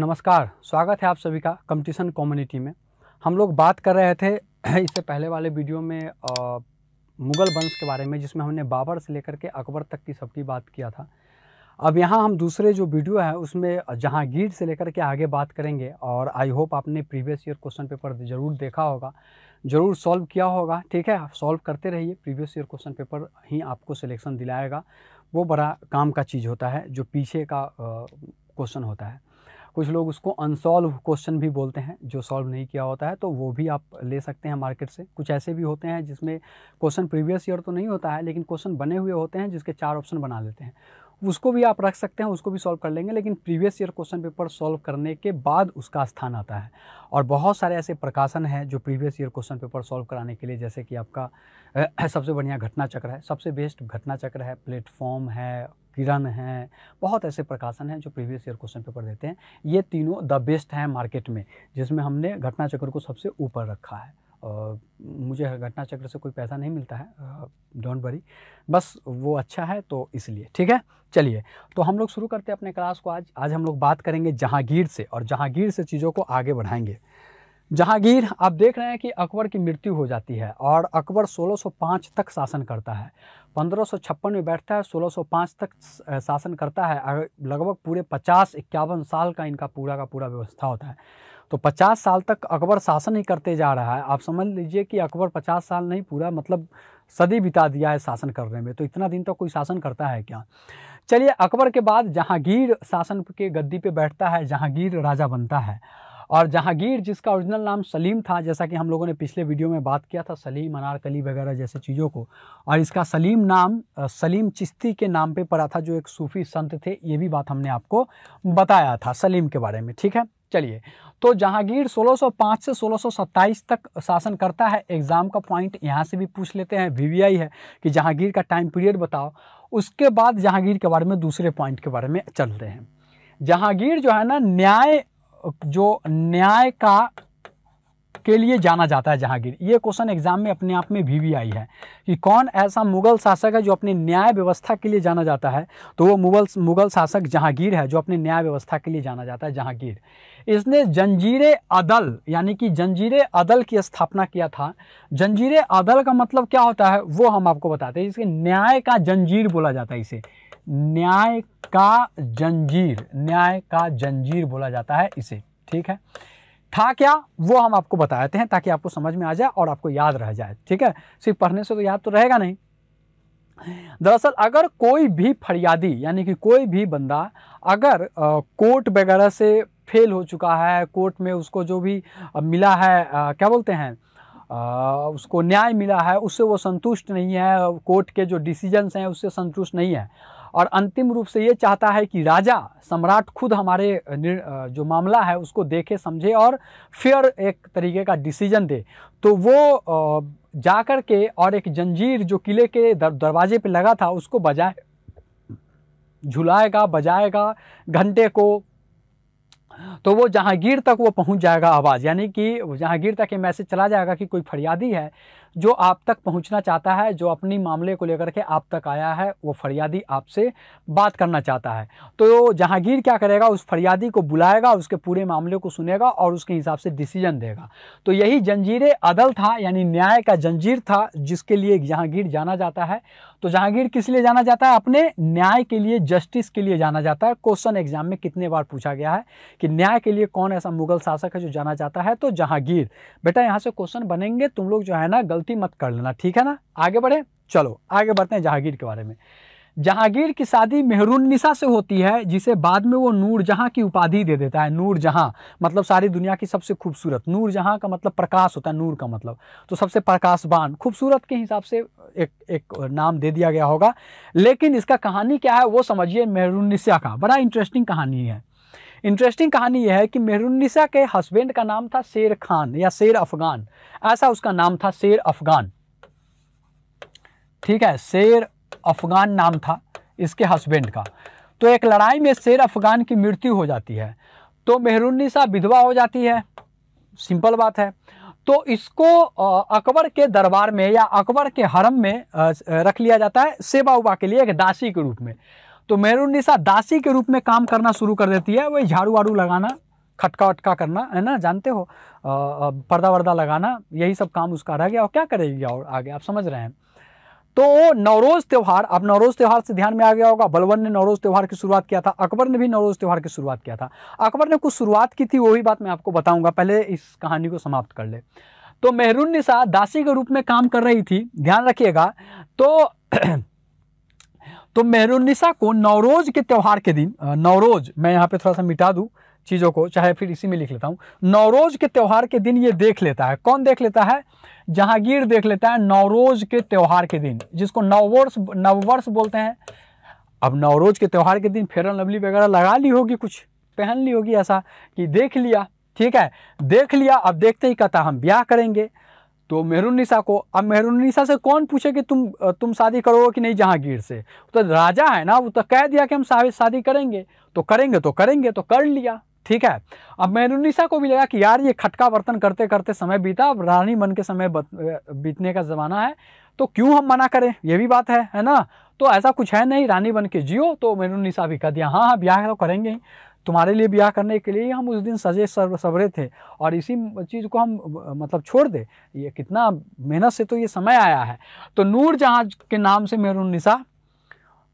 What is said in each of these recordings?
नमस्कार, स्वागत है आप सभी का कंपटीशन कम्युनिटी में। हम लोग बात कर रहे थे इससे पहले वाले वीडियो में मुग़ल वंश के बारे में, जिसमें हमने बाबर से लेकर के अकबर तक की सबकी बात किया था। अब यहाँ हम दूसरे जो वीडियो है उसमें जहांगीर से लेकर के आगे बात करेंगे। और आई होप आपने प्रीवियस ईयर क्वेश्चन पेपर ज़रूर देखा होगा, ज़रूर सॉल्व किया होगा। ठीक है, आप सॉल्व करते रहिए। प्रीवियस ईयर क्वेश्चन पेपर ही आपको सिलेक्शन दिलाएगा। वो बड़ा काम का चीज़ होता है जो पीछे का क्वेश्चन होता है। कुछ लोग उसको अनसॉल्व क्वेश्चन भी बोलते हैं, जो सॉल्व नहीं किया होता है, तो वो भी आप ले सकते हैं मार्केट से। कुछ ऐसे भी होते हैं जिसमें क्वेश्चन प्रीवियस ईयर तो नहीं होता है, लेकिन क्वेश्चन बने हुए होते हैं जिसके चार ऑप्शन बना लेते हैं। उसको भी आप रख सकते हैं, उसको भी सॉल्व कर लेंगे। लेकिन previous year question paper solve करने के बाद उसका स्थान आता है। और बहुत सारे ऐसे प्रकाशन हैं जो previous year question paper solve कराने के लिए, जैसे कि आपका सबसे बढ़िया घटना चक्र है, सबसे बेस्ट घटना चक्र है, प्लेटफॉर्म है, किरण है, बहुत ऐसे प्रकाशन हैं जो प्रीवियस ईयर क्वेश्चन पेपर देते हैं। ये तीनों द बेस्ट हैं मार्केट में, जिसमें हमने घटना चक्र को सबसे ऊपर रखा है। मुझे घटना चक्र से कोई पैसा नहीं मिलता है, डोंट वरी, बस वो अच्छा है तो इसलिए। ठीक है, चलिए तो हम लोग शुरू करते हैं अपने क्लास को। आज हम लोग बात करेंगे जहांगीर से, और जहांगीर से चीज़ों को आगे बढ़ाएंगे। जहांगीर, आप देख रहे हैं कि अकबर की मृत्यु हो जाती है और अकबर 1605 तक शासन करता है। 1556 में बैठता है, 1605 तक शासन करता है। लगभग पूरे 50-51 साल का इनका पूरा का पूरा व्यवस्था होता है। तो 50 साल तक अकबर शासन ही करते जा रहा है। आप समझ लीजिए कि अकबर 50 साल नहीं, पूरा मतलब सदी बिता दिया है शासन करने में। तो इतना दिन तो कोई शासन करता है क्या। चलिए, अकबर के बाद जहांगीर शासन के गद्दी पे बैठता है, जहांगीर राजा बनता है। और जहांगीर, जिसका ओरिजिनल नाम सलीम था, जैसा कि हम लोगों ने पिछले वीडियो में बात किया था, सलीम, अनारकली वगैरह जैसे चीज़ों को। और इसका सलीम नाम सलीम चिश्ती के नाम पे पड़ा था, जो एक सूफ़ी संत थे। ये भी बात हमने आपको बताया था सलीम के बारे में। ठीक है, चलिए। तो जहांगीर 1605 से 1627 तक शासन करता है। एग्ज़ाम का पॉइंट यहाँ से भी पूछ लेते हैं, वीवीआई है कि जहांगीर का टाइम पीरियड बताओ। उसके बाद जहांगीर के बारे में दूसरे पॉइंट के बारे में चलते हैं। जहांगीर जो है ना, न्याय का के लिए जाना जाता है जहांगीर। ये क्वेश्चन एग्जाम में अपने आप में वीवीआई है कि कौन ऐसा मुगल शासक है जो अपने न्याय व्यवस्था के लिए जाना जाता है। तो वो मुगल शासक जहांगीर है, जो अपने न्याय व्यवस्था के लिए जाना जाता है। जहांगीर, इसने जंजीरे अदल, यानी कि जंजीरे अदल की स्थापना किया था। जंजीरे अदल का मतलब क्या होता है वो हम आपको बताते हैं। इसके न्याय का जंजीर बोला जाता है, इसे न्याय का जंजीर बोला जाता है इसे। ठीक है, था क्या वो हम आपको बताते हैं, ताकि आपको समझ में आ जाए और आपको याद रह जाए। ठीक है, सिर्फ पढ़ने से तो याद तो रहेगा नहीं। दरअसल, अगर कोई भी फरियादी, यानी कि कोई भी बंदा अगर कोर्ट वगैरह से फेल हो चुका है, कोर्ट में उसको जो भी मिला है, क्या बोलते हैं, उसको न्याय मिला है, उससे वो संतुष्ट नहीं है, कोर्ट के जो डिसीजंस हैं उससे संतुष्ट नहीं है, और अंतिम रूप से ये चाहता है कि राजा सम्राट खुद हमारे जो मामला है उसको देखे, समझे और फिर एक तरीके का डिसीजन दे, तो वो जा कर के और एक जंजीर जो किले के दरवाजे पे लगा था उसको बजाए, झुलाएगा, बजाएगा घंटे को, तो वो जहांगीर तक वो पहुंच जाएगा आवाज़। यानी कि जहांगीर तक ये मैसेज चला जाएगा कि कोई फरियादी है जो आप तक पहुंचना चाहता है, जो अपनी मामले को लेकर के आप तक आया है, वो फरियादी आपसे बात करना चाहता है। तो जहांगीर क्या करेगा, उस फरियादी को बुलाएगा, उसके पूरे मामले को सुनेगा और उसके हिसाब से डिसीजन देगा। तो यही जंजीरे अदल था, यानी न्याय का जंजीर था, जिसके लिए जहांगीर जाना जाता है। तो जहांगीर किस लिए जाना जाता है, अपने न्याय के लिए, जस्टिस के लिए जाना जाता है। क्वेश्चन एग्जाम में कितने बार पूछा गया है कि न्याय के लिए कौन ऐसा मुगल शासक है जो जाना जाता है। तो जहांगीर, बेटा यहाँ से क्वेश्चन बनेंगे, तुम लोग जो है ना गलती मत कर लेना। ठीक है ना, आगे बढ़े, चलो आगे बढ़ते हैं जहांगीर के बारे में। जहांगीर की शादी मेहरुन्निसा से होती है, जिसे बाद में वो नूरजहां की उपाधि दे देता है। नूरजहां मतलब सारी दुनिया की सबसे खूबसूरत, नूरजहां का मतलब प्रकाश होता है, नूर का मतलब, तो सबसे प्रकाशवान, खूबसूरत के हिसाब से एक नाम दे दिया गया होगा। लेकिन इसका कहानी क्या है वो समझिए। मेहरुन्निसा का बड़ा इंटरेस्टिंग कहानी है। इंटरेस्टिंग कहानी यह है कि मेहरुन्निसा के हस्बैंड का नाम था शेर खान या शेर अफगान, ऐसा उसका नाम था, शेर अफगान। ठीक है, शेर अफगान नाम था इसके हस्बैंड का। तो एक लड़ाई में शेर अफगान की मृत्यु हो जाती है, तो मेहरुन्निसा विधवा हो जाती है, सिंपल बात है। तो इसको अकबर के दरबार में या अकबर के हरम में रख लिया जाता है सेवा उबा के लिए, एक दासी के रूप में। तो मेहरुन्निसा दासी के रूप में काम करना शुरू कर देती है, वही झाड़ू वाड़ू लगाना, खटका वटका करना, है ना, जानते हो, पर्दा वर्दा लगाना, यही सब काम उसका रह गया। और क्या करेगी और आगे, आप समझ रहे हैं। तो नवरोज़ त्यौहार, अब नवरोज़ त्यौहार से ध्यान में आ गया होगा, बलबन ने नवरोज़ त्यौहार की शुरुआत किया था, अकबर ने भी नवरोज़ त्यौहार की शुरुआत किया था। अकबर ने कुछ शुरुआत की थी, वही बात मैं आपको बताऊंगा, पहले इस कहानी को समाप्त कर ले। तो मेहरुन्निसा दासी के रूप में काम कर रही थी, ध्यान रखिएगा। तो मेहरुन्निसा को नवरोज़ के त्यौहार के दिन, नवरोज़ मैं यहाँ पर थोड़ा सा मिटा दूँ चीज़ों को, चाहे फिर इसी में लिख लेता हूँ, नवरोज़ के त्यौहार के दिन ये देख लेता है। कौन देख लेता है? जहांगीर देख लेता है नवरोज़ के त्यौहार के दिन, जिसको नववर्ष नववर्ष बोलते हैं। अब नवरोज़ के त्यौहार के दिन फेरन लवली वगैरह लगा ली होगी, कुछ पहन ली होगी, ऐसा कि देख लिया, ठीक है, देख लिया। अब देखते ही कहता हम ब्याह करेंगे, तो मेहरुन्निसा को, अब मेहरुन्निसा से कौन पूछे कि तुम शादी करोगे कि नहीं? जहांगीर से। तो राजा है ना, वो तो कह दिया कि हम शादी करेंगे, तो करेंगे तो करेंगे, तो कर लिया, ठीक है। अब मेहरुन्निसा को भी लगा कि यार ये खटका बर्तन करते करते समय बीता, अब रानी बन के समय बीतने का ज़माना है, तो क्यों हम मना करें, ये भी बात है ना। तो ऐसा कुछ है नहीं, रानी बन के जियो। तो मेहरुन्निसा भी कह दिया हाँ हाँ ब्याह तो करेंगे ही, तुम्हारे लिए ब्याह करने के लिए हम उस दिन सजे सवरे थे, और इसी चीज़ को हम मतलब छोड़ दे, ये कितना मेहनत से तो ये समय आया है। तो नूर जहाँ के नाम से मेहरुन्निसा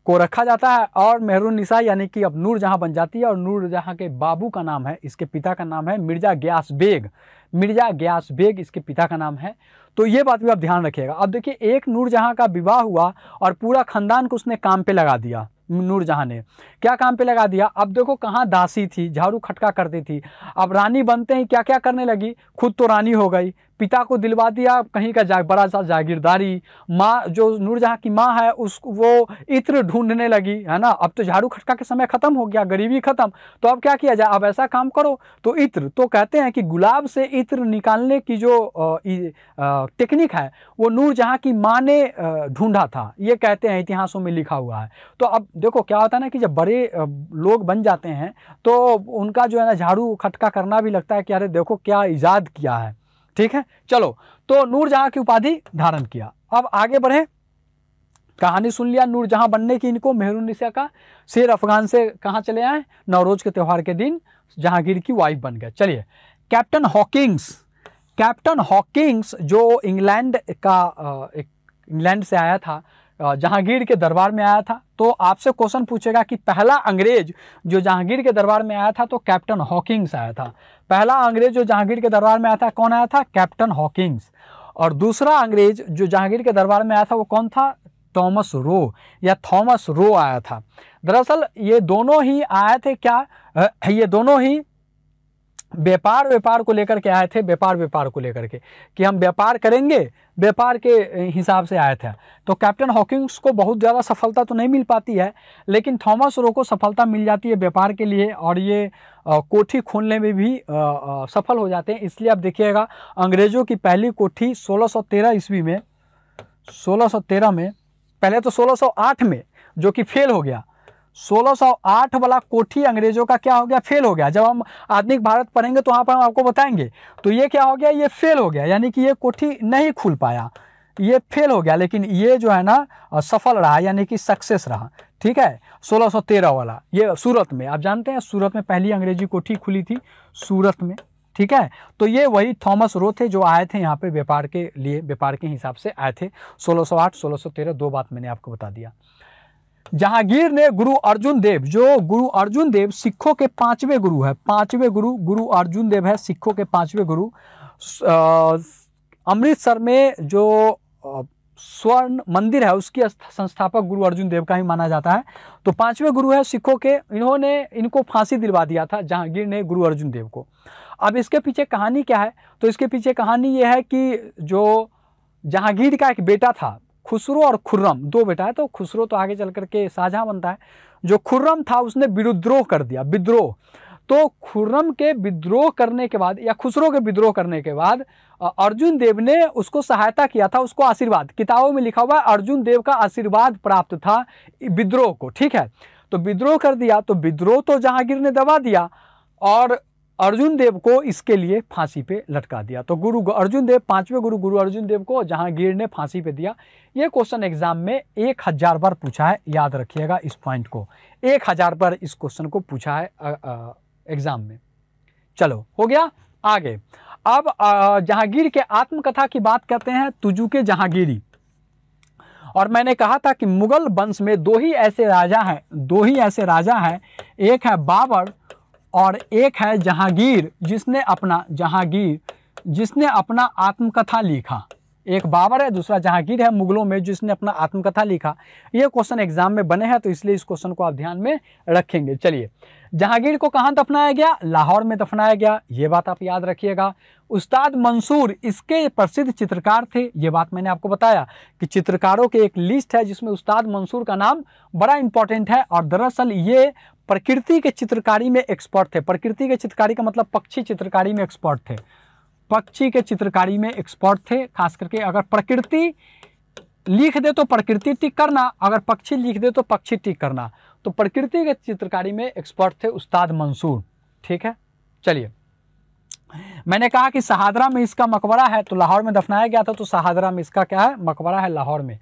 को रखा जाता है, और मेहरुन्निसा यानी कि अब नूर जहाँ बन जाती है। और नूर जहाँ के बाबू का नाम है, इसके पिता का नाम है मिर्ज़ा ग्यास बेग, मिर्ज़ा ग्यास बेग इसके पिता का नाम है। तो ये बात भी आप ध्यान रखिएगा। अब देखिए, एक नूर जहाँ का विवाह हुआ और पूरा ख़ानदान को उसने काम पे लगा दिया, नूर जहाँ ने क्या काम पे लगा दिया। अब देखो, कहाँ दासी थी, झाड़ू खटका करती थी, अब रानी बनते ही क्या क्या करने लगी। खुद तो रानी हो गई, पिता को दिलवा दिया कहीं का बड़ा सा जागीरदारी, माँ जो नूरजहाँ की माँ है उसको वो इत्र ढूंढने लगी, है ना। अब तो झाड़ू खटका के समय ख़त्म हो गया, गरीबी ख़त्म, तो अब क्या किया जाए, अब ऐसा काम करो। तो इत्र, तो कहते हैं कि गुलाब से इत्र निकालने की जो टेक्निक है वो नूरजहाँ की माँ ने ढूंढा था, ये कहते हैं इतिहासों में लिखा हुआ है। तो अब देखो क्या होता है ना, कि जब बड़े लोग बन जाते हैं तो उनका जो है ना झाड़ू खटका करना भी लगता है कि अरे देखो क्या ईजाद किया है, ठीक है। चलो, तो नूरजहाँ की उपाधि धारण किया। अब आगे बढ़े, कहानी सुन लिया नूरजहाँ बनने की इनको, मेहरुन्निसा का शेर अफगान से कहाँ चले आए, नवरोज के त्यौहार के दिन जहांगीर की वाइफ बन गए। चलिए, कैप्टन हॉकिंग्स, कैप्टन हॉकिंग्स जो इंग्लैंड का इंग्लैंड से आया था, जहांगीर के दरबार में आया था। तो आपसे क्वेश्चन पूछेगा कि पहला अंग्रेज जो जहांगीर के दरबार में आया था तो कैप्टन हॉकिंग्स आया था। पहला अंग्रेज जो जहांगीर के दरबार में आया था कौन आया था? Captain Hawkins. और दूसरा अंग्रेज जो जहांगीर के दरबार में आया था वो कौन था? थॉमस रो या थॉमस रो आया था। दरअसल ये दोनों ही आए थे, क्या ये दोनों ही व्यापार को लेकर के आए थे, व्यापार को लेकर के कि हम व्यापार करेंगे, व्यापार के हिसाब से आया था। तो कैप्टन हॉकिंग्स को बहुत ज़्यादा सफलता तो नहीं मिल पाती है, लेकिन थॉमस रो को सफलता मिल जाती है व्यापार के लिए, और ये कोठी खोलने में भी सफल हो जाते हैं। इसलिए आप देखिएगा, अंग्रेज़ों की पहली कोठी 1613 ईस्वी में, 1613 में, पहले तो 1608 में जो कि फेल हो गया, 1608 वाला कोठी अंग्रेजों का क्या हो गया, फेल हो गया। जब हम आधुनिक भारत पढ़ेंगे तो वहाँ पर हम आपको बताएंगे। तो ये क्या हो गया, ये फेल हो गया, यानी कि ये कोठी नहीं खुल पाया, ये फेल हो गया। लेकिन ये जो है ना सफल रहा, यानी कि सक्सेस रहा, ठीक है। 1613 वाला ये सूरत में, आप जानते हैं सूरत में पहली अंग्रेजी कोठी खुली थी, सूरत में, ठीक है। तो ये वही थॉमस रो थे जो आए थे यहाँ पर व्यापार के लिए, व्यापार के हिसाब से आए थे। 1608, 1613, दो बात मैंने आपको बता दिया। जहांगीर ने गुरु अर्जुन देव, जो गुरु अर्जुन देव सिखों के पांचवें गुरु है, पांचवें गुरु गुरु अर्जुन देव है सिखों के पांचवें गुरु, अमृतसर में जो स्वर्ण मंदिर है उसकी संस्थापक गुरु अर्जुन देव का ही माना जाता है। तो पांचवें गुरु है सिखों के, इन्होंने इनको फांसी दिलवा दिया था जहांगीर ने गुरु अर्जुन देव को। अब इसके पीछे कहानी क्या है, तो इसके पीछे कहानी ये है कि जो जहांगीर का एक बेटा था, खुसरो और खुर्रम, दो बेटा है, तो खुसरो तो आगे चल करके शाहजहां बनता है, जो खुर्रम था उसने विद्रोह कर दिया, विद्रोह। तो खुर्रम के विद्रोह करने के बाद या खुसरो के विद्रोह करने के बाद अर्जुन देव ने उसको सहायता किया था, उसको आशीर्वाद, किताबों में लिखा हुआ है अर्जुन देव का आशीर्वाद प्राप्त था विद्रोह को, ठीक है। तो विद्रोह कर दिया, तो विद्रोह तो जहांगीर ने दबा दिया और अर्जुन देव को इसके लिए फांसी पे लटका दिया। तो गुरु अर्जुन देव, पांचवें गुरु गुरु अर्जुन देव को जहांगीर ने फांसी पे दिया। ये क्वेश्चन एग्जाम में 1000 बार पूछा है, याद रखिएगा इस पॉइंट को, 1000 बार इस क्वेश्चन को पूछा है एग्जाम में। चलो हो गया आगे। अब जहांगीर के आत्मकथा की बात करते हैं, तुजुके जहांगीरी। और मैंने कहा था कि मुगल वंश में दो ही ऐसे राजा हैं, एक है बाबर और एक है जहांगीर, जिसने अपना आत्मकथा लिखा। एक बाबर है, दूसरा जहांगीर है मुगलों में, जिसने अपना आत्मकथा लिखा। ये क्वेश्चन एग्जाम में बने हैं तो इसलिए इस क्वेश्चन को आप ध्यान में रखेंगे। चलिए, जहांगीर को कहाँ दफनाया गया? लाहौर में दफनाया गया, ये बात आप याद रखिएगा। उस्ताद मंसूर इसके प्रसिद्ध चित्रकार थे, ये बात मैंने आपको बताया कि चित्रकारों की एक लिस्ट है जिसमें उस्ताद मंसूर का नाम बड़ा इंपॉर्टेंट है। और दरअसल ये प्रकृति के चित्रकारी में एक्सपर्ट थे। प्रकृति के चित्रकारी का मतलब पक्षी चित्रकारी में एक्सपर्ट थे, पक्षी के चित्रकारी में एक्सपर्ट थे। खास करके अगर प्रकृति लिख दे तो प्रकृति टिक करना, अगर पक्षी लिख दे तो पक्षी टिक करना। तो प्रकृति के चित्रकारी में एक्सपर्ट थे उस्ताद मंसूर, ठीक है। चलिए, मैंने कहा कि शहादरा में इसका मकबरा है, तो लाहौर में दफनाया गया था, तो शहादरा में इसका क्या है, मकबरा है लाहौर में।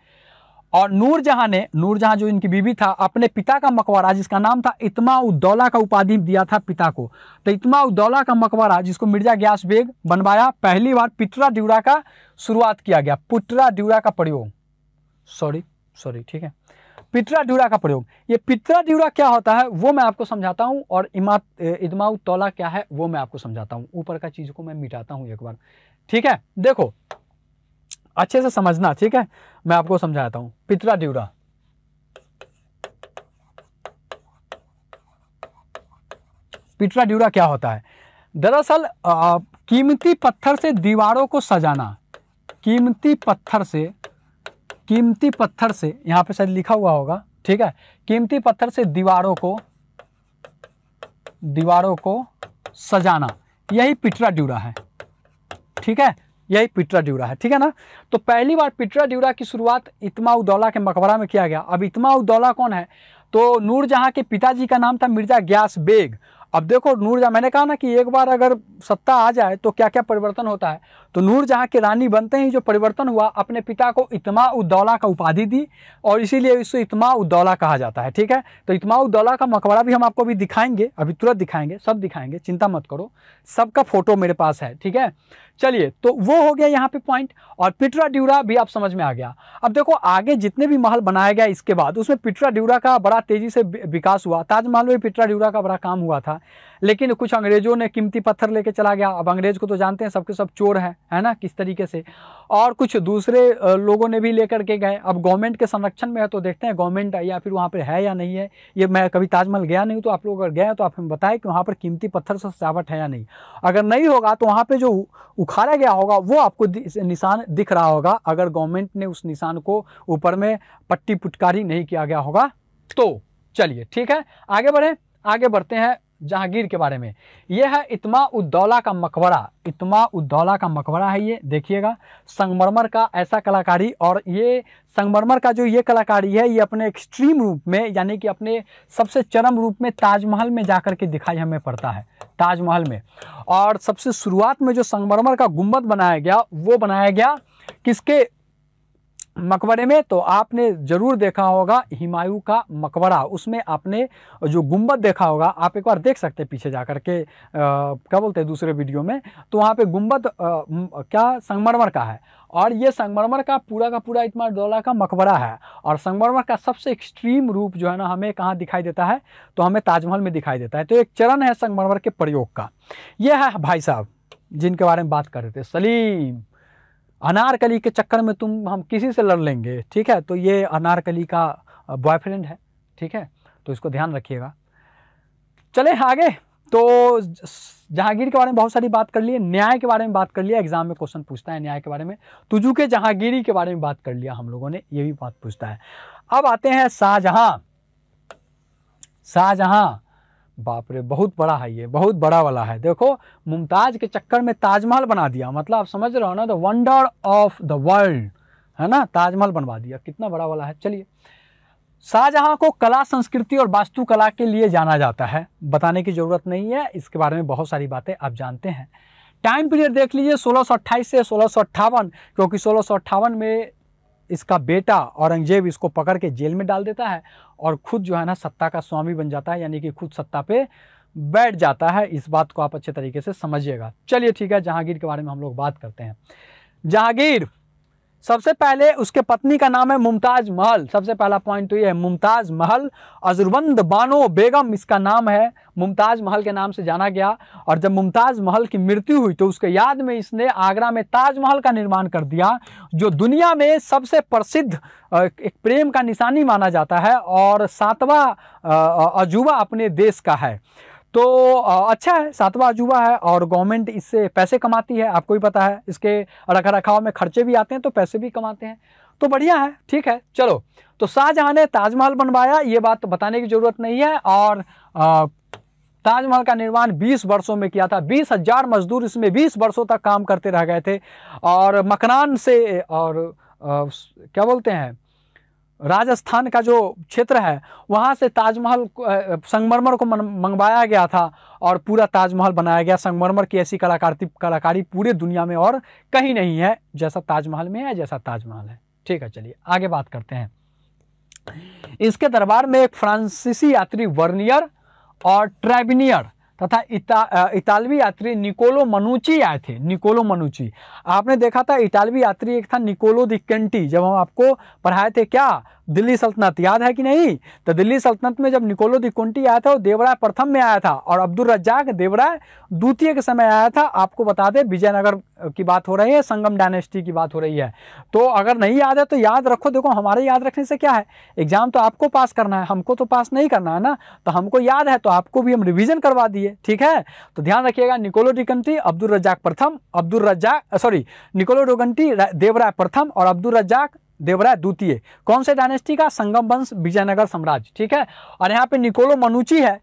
और नूरजहां जो इनकी बीवी था, अपने पिता का मकबरा, जिसका नाम था इतमा उद्दौला, का उपाधि दिया था पिता को, तो इतमा उद्दौला का मकबरा जिसको मिर्जा ग्यास बेग बनवाया। पहली बार पिटरा ड्यूरा का शुरुआत किया गया, पिटरा ड्यूरा का प्रयोग, सॉरी ठीक है, पिटरा ड्यूरा का प्रयोग। ये पिटरा ड्यूरा क्या होता है वो मैं आपको समझाता हूँ, और इतमा उद्दौला क्या है वो मैं आपको समझाता हूँ। ऊपर का चीज़ को मैं मिटाता हूँ एक बार, ठीक है। देखो अच्छे से समझना, ठीक है, मैं आपको समझाता हूं। पिटरा ड्यूरा, पिटरा ड्यूरा क्या होता है? दरअसल कीमती पत्थर से दीवारों को सजाना, कीमती पत्थर से यहां पे शायद लिखा हुआ होगा, ठीक है, कीमती पत्थर से दीवारों को सजाना, यही पिटरा ड्यूरा है, ठीक है, यही पिटरा ड्यूरा है, ठीक है ना। तो पहली बार पिटरा ड्यूरा की शुरुआत इतमा उद्दौला के मकबरा में किया गया। अब इतमा उद्दौला कौन है? तो नूरजहां के पिताजी का नाम था मिर्जा ग्यास बेग। अब देखो नूरजहां, मैंने कहा ना कि एक बार अगर सत्ता आ जाए तो क्या क्या परिवर्तन होता है। तो नूरजहां के रानी बनते ही जो परिवर्तन हुआ, अपने पिता को इतमा उद्दौला का उपाधि दी और इसीलिए इसको इतमा उद्दौला कहा जाता है, ठीक है। तो इतमा उद्दौला का मकबरा भी हम आपको भी दिखाएंगे, अभी तुरंत दिखाएंगे, सब दिखाएंगे, चिंता मत करो, सबका फोटो मेरे पास है, ठीक है। चलिए, तो वो हो गया यहाँ पे पॉइंट, और पिटरा ड्यूरा भी आप समझ में आ गया। अब देखो आगे जितने भी महल बनाया गया इसके बाद, उसमें पिटरा ड्यूरा का बड़ा तेजी से विकास हुआ। ताजमहल में पिटरा ड्यूरा का बड़ा काम हुआ था, लेकिन कुछ अंग्रेजों ने कीमती पत्थर लेके चला गया। अब अंग्रेज को तो जानते हैं सबके सब चोर हैं, है ना, किस तरीके से। और कुछ दूसरे लोगों ने भी लेकर के गए। अब गवर्नमेंट के संरक्षण में है तो देखते हैं गवर्नमेंट या फिर वहाँ पर है या नहीं है। ये मैं कभी ताजमहल गया नहीं, तो आप लोग अगर गए हैं तो आप हमें बताएं कि वहाँ पर कीमती पत्थर से सजावट है या नहीं। अगर नहीं होगा तो वहाँ पर जो उखाड़ा गया होगा वो आपको निशान दिख रहा होगा, अगर गवर्नमेंट ने उस निशान को ऊपर में पट्टी पुटकारी नहीं किया गया होगा तो। चलिए ठीक है, आगे बढ़ते हैं जहांगीर के बारे में। यह है इतमा उद्दौला का मकबरा, इतमा उद्दौला का मकबरा है ये, देखिएगा, संगमरमर का ऐसा कलाकारी। और ये संगमरमर का जो ये कलाकारी है, ये अपने एक्सट्रीम रूप में, यानी कि अपने सबसे चरम रूप में ताजमहल में जाकर के दिखाई हमें पड़ता है, ताजमहल में। और सबसे शुरुआत में जो संगमरमर का गुम्बद बनाया गया, वो बनाया गया किसके मकबरे में? तो आपने ज़रूर देखा होगा हुमायूं का मकबरा, उसमें आपने जो गुम्बद देखा होगा, आप एक बार देख सकते हैं पीछे जा कर के, क्या बोलते हैं, दूसरे वीडियो में। तो वहाँ पे गुम्बद क्या संगमरमर का है, और ये संगमरमर का पूरा इतमा उद्दौला का मकबरा है। और संगमरमर का सबसे एक्सट्रीम रूप जो है ना, हमें कहाँ दिखाई देता है? तो हमें ताजमहल में दिखाई देता है। तो एक चरण है संगमरमर के प्रयोग का। यह है भाई साहब जिनके बारे में बात कर रहे थे, सलीम। अनारकली के चक्कर में हम किसी से लड़ लेंगे, ठीक है। तो ये अनारकली का बॉयफ्रेंड है, ठीक है, तो इसको ध्यान रखिएगा। चले आगे, तो जहांगीर के बारे में बहुत सारी बात कर ली, न्याय के बारे में बात कर लिया, एग्जाम में क्वेश्चन पूछता है न्याय के बारे में। तुजुके जहांगीरी के बारे में बात कर लिया हम लोगों ने, ये भी बात पूछता है। अब आते हैं शाहजहां। शाहजहां, बाप रे, बहुत बड़ा है ये, बहुत बड़ा वाला है। देखो, मुमताज के चक्कर में ताजमहल बना दिया, मतलब आप समझ रहे हो ना, the wonder of the world, है ना, ताजमहल बनवा दिया, कितना बड़ा वाला है। चलिए, शाहजहां को कला, संस्कृति और वास्तुकला के लिए जाना जाता है, बताने की ज़रूरत नहीं है, इसके बारे में बहुत सारी बातें आप जानते हैं। टाइम पीरियड देख लीजिए 1628 से 1658, क्योंकि 1658 में इसका बेटा औरंगजेब इसको पकड़ के जेल में डाल देता है और खुद जो है ना सत्ता का स्वामी बन जाता है, यानी कि खुद सत्ता पे बैठ जाता है। इस बात को आप अच्छे तरीके से समझिएगा। चलिए ठीक है, जहांगीर के बारे में हम लोग बात करते हैं। जहांगीर, सबसे पहले उसके पत्नी का नाम है मुमताज महल। सबसे पहला पॉइंट तो ये है, मुमताज महल। अजरबंद बानो बेगम इसका नाम है, मुमताज महल के नाम से जाना गया। और जब मुमताज महल की मृत्यु हुई तो उसके याद में इसने आगरा में ताजमहल का निर्माण कर दिया, जो दुनिया में सबसे प्रसिद्ध एक प्रेम का निशानी माना जाता है और 7वां अजूबा अपने देश का है। तो अच्छा है, 7वां अजूबा है और गवर्नमेंट इससे पैसे कमाती है। आपको भी पता है इसके रख रखाव में खर्चे भी आते हैं तो पैसे भी कमाते हैं, तो बढ़िया है, ठीक है। चलो, तो शाहजहां ने ताजमहल बनवाया, ये बात तो बताने की ज़रूरत नहीं है। और ताजमहल का निर्माण 20 वर्षों में किया था। 20,000 मजदूर इसमें 20 वर्षों तक काम करते रह गए थे। और मकरान से और क्या बोलते हैं, राजस्थान का जो क्षेत्र है वहाँ से ताजमहल संगमरमर को मंगवाया गया था और पूरा ताजमहल बनाया गया। संगमरमर की ऐसी कलाकारी पूरे दुनिया में और कहीं नहीं है जैसा ताजमहल में है, जैसा ताजमहल है, ठीक है। चलिए आगे बात करते हैं। इसके दरबार में एक फ्रांसीसी यात्री वर्नियर और ट्रेबिनियर तथा इतालवी यात्री निकोलो मनुची आए थे। निकोलो मनुची आपने देखा था, इतालवी यात्री एक था निकोलो दी कैंटी। जब हम आपको पढ़ाए थे क्या, दिल्ली सल्तनत, याद है कि नहीं? तो दिल्ली सल्तनत में जब निकोलो दी कैंटी आया था वो देवराय प्रथम में आया था और अब्दुल रज्जाक देवराय द्वितीय के समय आया था। आपको बता दें विजयनगर की बात हो रही है, संगम डायनेस्टी की बात हो रही है। तो अगर नहीं याद है तो याद रखो। देखो, हमारे याद रखने से क्या है, एग्जाम तो आपको पास करना है, हमको तो पास नहीं करना है ना। तो हमको याद है तो आपको भी हम रिविजन करवा दिए, ठीक है। तो ध्यान रखिएगा, Niccolo de Conti, Abdul Razzaq प्रथम, निकोलो दी कैंटी देवराय प्रथम और अब्दुल रज्जाक देवराय द्वितीय। कौन से डायनेस्टी का, संगम वंश, विजयनगर साम्राज्य, ठीक है। और यहाँ पे निकोलो मनुची है,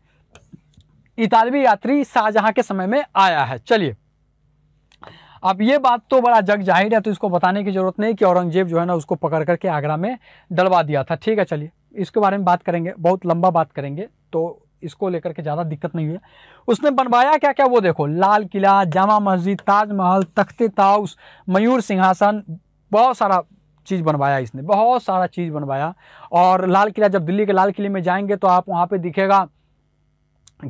इतालवी यात्री, शाहजहां के समय में आया है। चलिए, अब ये बात तो बड़ा जग जाहिर है तो इसको बताने की जरूरत नहीं कि औरंगजेब जो है ना उसको पकड़ करके आगरा में डलवा दिया था, ठीक है। चलिए इसके बारे में बात करेंगे, बहुत लंबा बात करेंगे तो इसको लेकर के ज़्यादा दिक्कत नहीं है। उसने बनवाया क्या क्या, वो देखो, लाल किला, जामा मस्जिद, ताजमहल, तख्ते ताउस, मयूर सिंहासन, बहुत सारा चीज़ बनवाया इसने, बहुत सारा चीज़ बनवाया। और लाल किला, जब दिल्ली के लाल किले में जाएंगे तो आप वहाँ पे दिखेगा,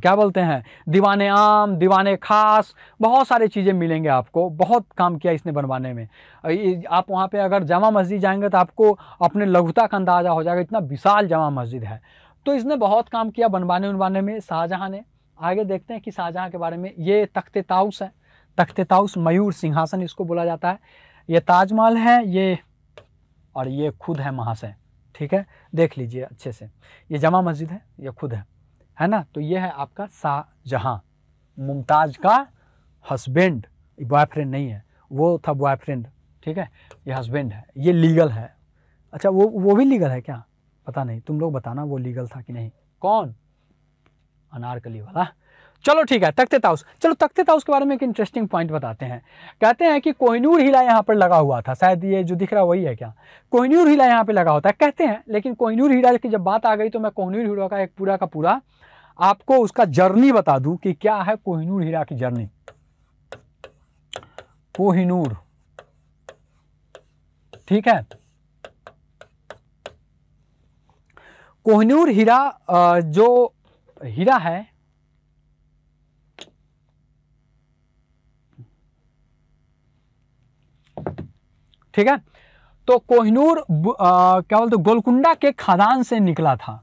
क्या बोलते हैं, दीवाने आम, दीवाने खास, बहुत सारी चीज़ें मिलेंगे आपको। बहुत काम किया इसने बनवाने में। आप वहाँ पे अगर जामा मस्जिद जाएंगे तो आपको अपने लघुता का अंदाज़ा हो जाएगा, इतना विशाल जामा मस्जिद है। तो इसने बहुत काम किया बनवाने उनवाने में, शाहजहाँ ने। आगे देखते हैं कि शाहजहाँ के बारे में। ये तख्ते ताउस है, तख्ते ताउस, मयूर सिंहासन इसको बोला जाता है। ये ताजमहल है, ये और ये खुद है महाशय, ठीक है, देख लीजिए अच्छे से। ये जामा मस्जिद है, ये खुद है ना। तो ये है आपका शाहजहां, मुमताज का हस्बैंड, बॉयफ्रेंड नहीं है, वो था बॉयफ्रेंड, ठीक है। ये हस्बैंड है, ये लीगल है। अच्छा, वो भी लीगल है क्या, पता नहीं, तुम लोग बताना वो लीगल था कि नहीं। कौन, अनारकली वाला। चलो ठीक है, तख्ते ताउस। चलो तख्ते ताउस के बारे में एक इंटरेस्टिंग पॉइंट बताते हैं। कहते हैं कि कोहिनूर हीरा यहाँ पर लगा हुआ था, शायद ये जो दिख रहा वही है क्या, कोहिनूर हीरा यहाँ पे लगा होता है कहते हैं। लेकिन कोहिनूर हीरा की जब बात आ गई तो मैं कोहिनूर हीरा का एक पूरा का पूरा आपको उसका जर्नी बता दूं कि क्या है कोहिनूर हीरा की जर्नी। कोहिनूर, ठीक है, कोहिनूर हीरा जो हीरा है, ठीक है। तो कोहिनूर क्या बोलते, गोलकुंडा के खदान से निकला था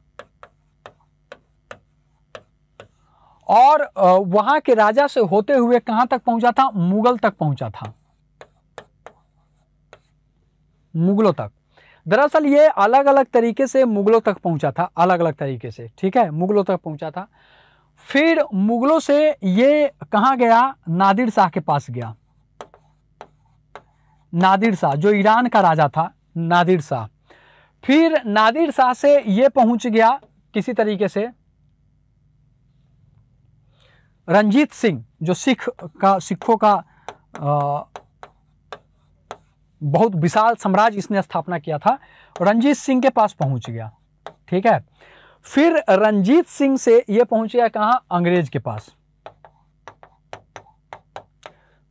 और वहां के राजा से होते हुए कहां तक पहुंचा था, मुगल तक पहुंचा था, मुगलों तक। दरअसल ये अलग अलग तरीके से मुगलों तक पहुंचा था, अलग अलग तरीके से, ठीक है, मुगलों तक पहुंचा था। फिर मुगलों से ये कहां गया, नादिर शाह के पास गया। नादिर शाह जो ईरान का राजा था, नादिर शाह। फिर नादिर शाह से ये पहुंच गया किसी तरीके से रंजीत सिंह, जो सिखों का बहुत विशाल साम्राज्य इसने स्थापना किया था, रंजीत सिंह के पास पहुंच गया, ठीक है। फिर रंजीत सिंह से ये पहुंच गया कहाँ, अंग्रेज के पास।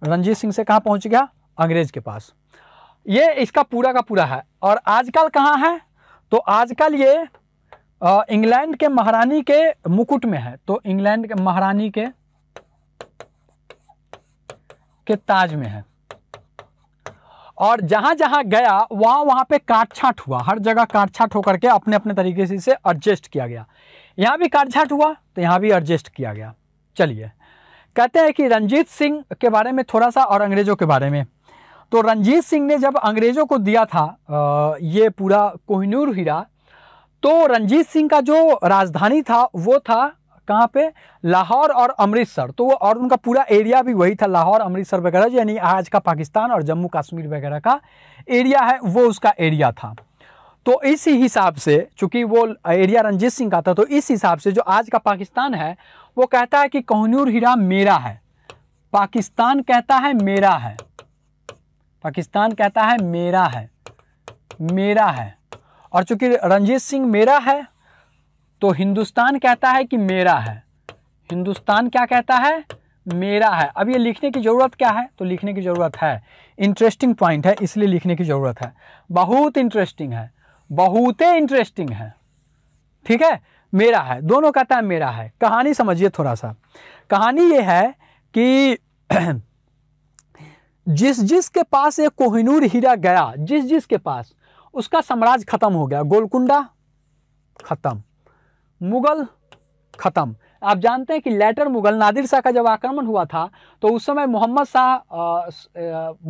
रंजीत सिंह से कहाँ पहुंच गया, अंग्रेज के पास। ये इसका पूरा का पूरा है। और आजकल कहाँ है, तो आजकल ये इंग्लैंड के महारानी के मुकुट में है, तो इंग्लैंड के महारानी के ताज में है। और जहां जहां गया वहां वहां पे काट छांट हुआ, हर जगह काट छांट होकर के अपने अपने तरीके से इसे एडजस्ट किया गया। यहाँ भी काट छांट हुआ तो यहाँ भी एडजस्ट किया गया। चलिए कहते हैं कि रंजीत सिंह के बारे में थोड़ा सा और अंग्रेजों के बारे में। तो रंजीत सिंह ने जब अंग्रेजों को दिया था ये पूरा कोहिनूर हीरा, तो रंजीत सिंह का जो राजधानी था वो था कहाँ पे, लाहौर और अमृतसर। तो वो और उनका पूरा एरिया भी वही था, लाहौर अमृतसर वगैरह, यानी आज का पाकिस्तान और जम्मू कश्मीर वगैरह का एरिया है वो उसका एरिया था। तो इसी हिसाब से चूंकि वो एरिया रंजीत सिंह का था, तो इस हिसाब से जो आज का पाकिस्तान है वो कहता है कि कोहिनूर हीरा मेरा है। पाकिस्तान कहता है मेरा है, पाकिस्तान कहता है मेरा है, मेरा है। और चूंकि रंजीत सिंह मेरा है तो हिंदुस्तान कहता है कि मेरा है। हिंदुस्तान क्या कहता है, मेरा है। अब ये लिखने की ज़रूरत क्या है, तो लिखने की ज़रूरत है, इंटरेस्टिंग पॉइंट है इसलिए लिखने की ज़रूरत है, बहुत इंटरेस्टिंग है, बहुत इंटरेस्टिंग है, ठीक है। मेरा है, दोनों कहता है मेरा है। कहानी समझिए थोड़ा सा। कहानी ये है कि जिस जिस के पास ये कोहिनूर हीरा गया, जिस जिस के पास, उसका साम्राज्य खत्म हो गया। गोलकुंडा खत्म, मुगल खत्म। आप जानते हैं कि लेटर मुगल, नादिर शाह का जब आक्रमण हुआ था तो उस समय मोहम्मद शाह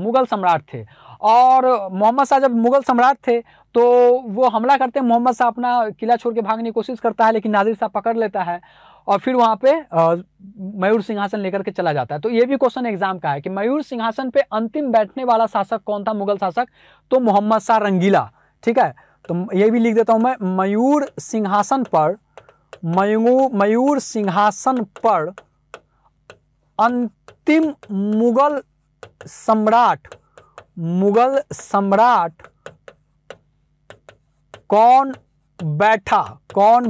मुगल सम्राट थे, और मोहम्मद शाह जब मुगल सम्राट थे तो वो हमला करते हैं, मोहम्मद शाह अपना किला छोड़ के भागने की कोशिश करता है लेकिन नादिर शाह पकड़ लेता है और फिर वहाँ पे मयूर सिंहासन लेकर के चला जाता है। तो ये भी क्वेश्चन एग्जाम का है कि मयूर सिंहासन पे अंतिम बैठने वाला शासक कौन था, मुगल शासक, तो मोहम्मद शाह रंगीला, ठीक है। तो ये भी लिख देता हूँ मैं, मयूर सिंहासन पर, मयूर सिंहासन पर अंतिम मुगल सम्राट कौन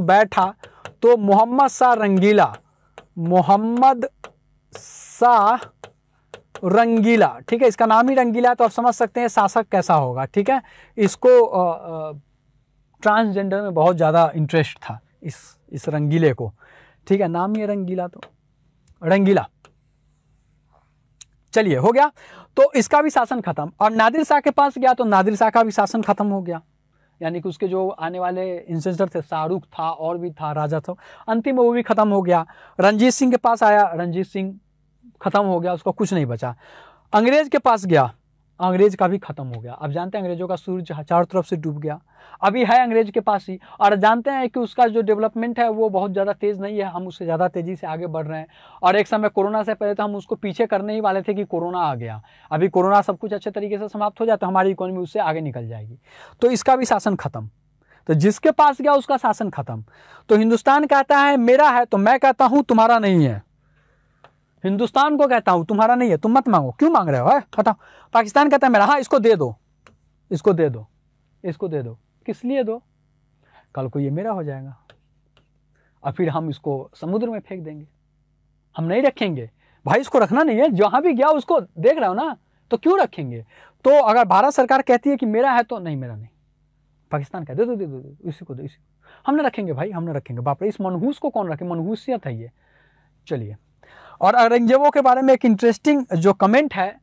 बैठा, तो मोहम्मद शाह रंगीला, ठीक है। इसका नाम ही रंगीला है तो आप समझ सकते हैं शासक कैसा होगा, ठीक है। इसको ट्रांसजेंडर में बहुत ज़्यादा इंटरेस्ट था, इस रंगीले को, ठीक है, नाम ही रंगीला, तो रंगीला। चलिए हो गया। तो इसका भी शासन खत्म। और नादिर शाह के पास गया तो नादिर शाह का भी शासन खत्म हो गया, यानी कि उसके जो आने वाले इंसेंसर थे, शाहरुख था और भी था राजा था, अंतिम में वो भी खत्म हो गया। रंजीत सिंह के पास आया, रंजीत सिंह खत्म हो गया, उसका कुछ नहीं बचा। अंग्रेज के पास गया, अंग्रेज का भी खत्म हो गया। अब जानते हैं अंग्रेजों का सूर्य चारों तरफ से डूब गया, अभी है अंग्रेज के पास ही। और जानते हैं कि उसका जो डेवलपमेंट है वो बहुत ज़्यादा तेज़ नहीं है, हम उससे ज़्यादा तेज़ी से आगे बढ़ रहे हैं। और एक समय कोरोना से पहले तो हम उसको पीछे करने ही वाले थे कि कोरोना आ गया, अभी कोरोना सब कुछ अच्छे तरीके से समाप्त हो जाए तो हमारी इकोनॉमी उससे आगे निकल जाएगी। तो इसका भी शासन खत्म। तो जिसके पास गया उसका शासन खत्म। तो हिंदुस्तान कहता है मेरा है, तो मैं कहता हूँ तुम्हारा नहीं है। हिंदुस्तान को कहता हूँ तुम्हारा नहीं है, तुम मत मांगो, क्यों मांग रहे हो, हटाओ। पाकिस्तान कहता है मेरा, हाँ इसको दे दो, इसको दे दो, इसको दे दो। किस लिए दो, कल को ये मेरा हो जाएगा और फिर हम इसको समुद्र में फेंक देंगे, हम नहीं रखेंगे। भाई इसको रखना नहीं है, जहाँ भी गया उसको देख रहे हो ना, तो क्यों रखेंगे। तो अगर भारत सरकार कहती है कि मेरा है तो नहीं, मेरा नहीं। पाकिस्तान कहते दे दो, इसी को दो, इसी को हम न रखेंगे भाई, हम न रखेंगे। बाप रे, इस मनहूस को कौन रखे, मनहूसियत है ये। चलिए, और औरंगजेबों के बारे में एक इंटरेस्टिंग जो कमेंट है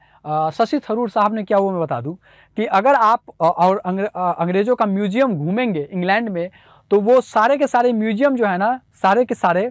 शशि थरूर साहब ने किया वो मैं बता दूं कि अगर आप और अंग्रेज़ों का म्यूजियम घूमेंगे इंग्लैंड में तो वो सारे के सारे म्यूजियम जो है ना, सारे के सारे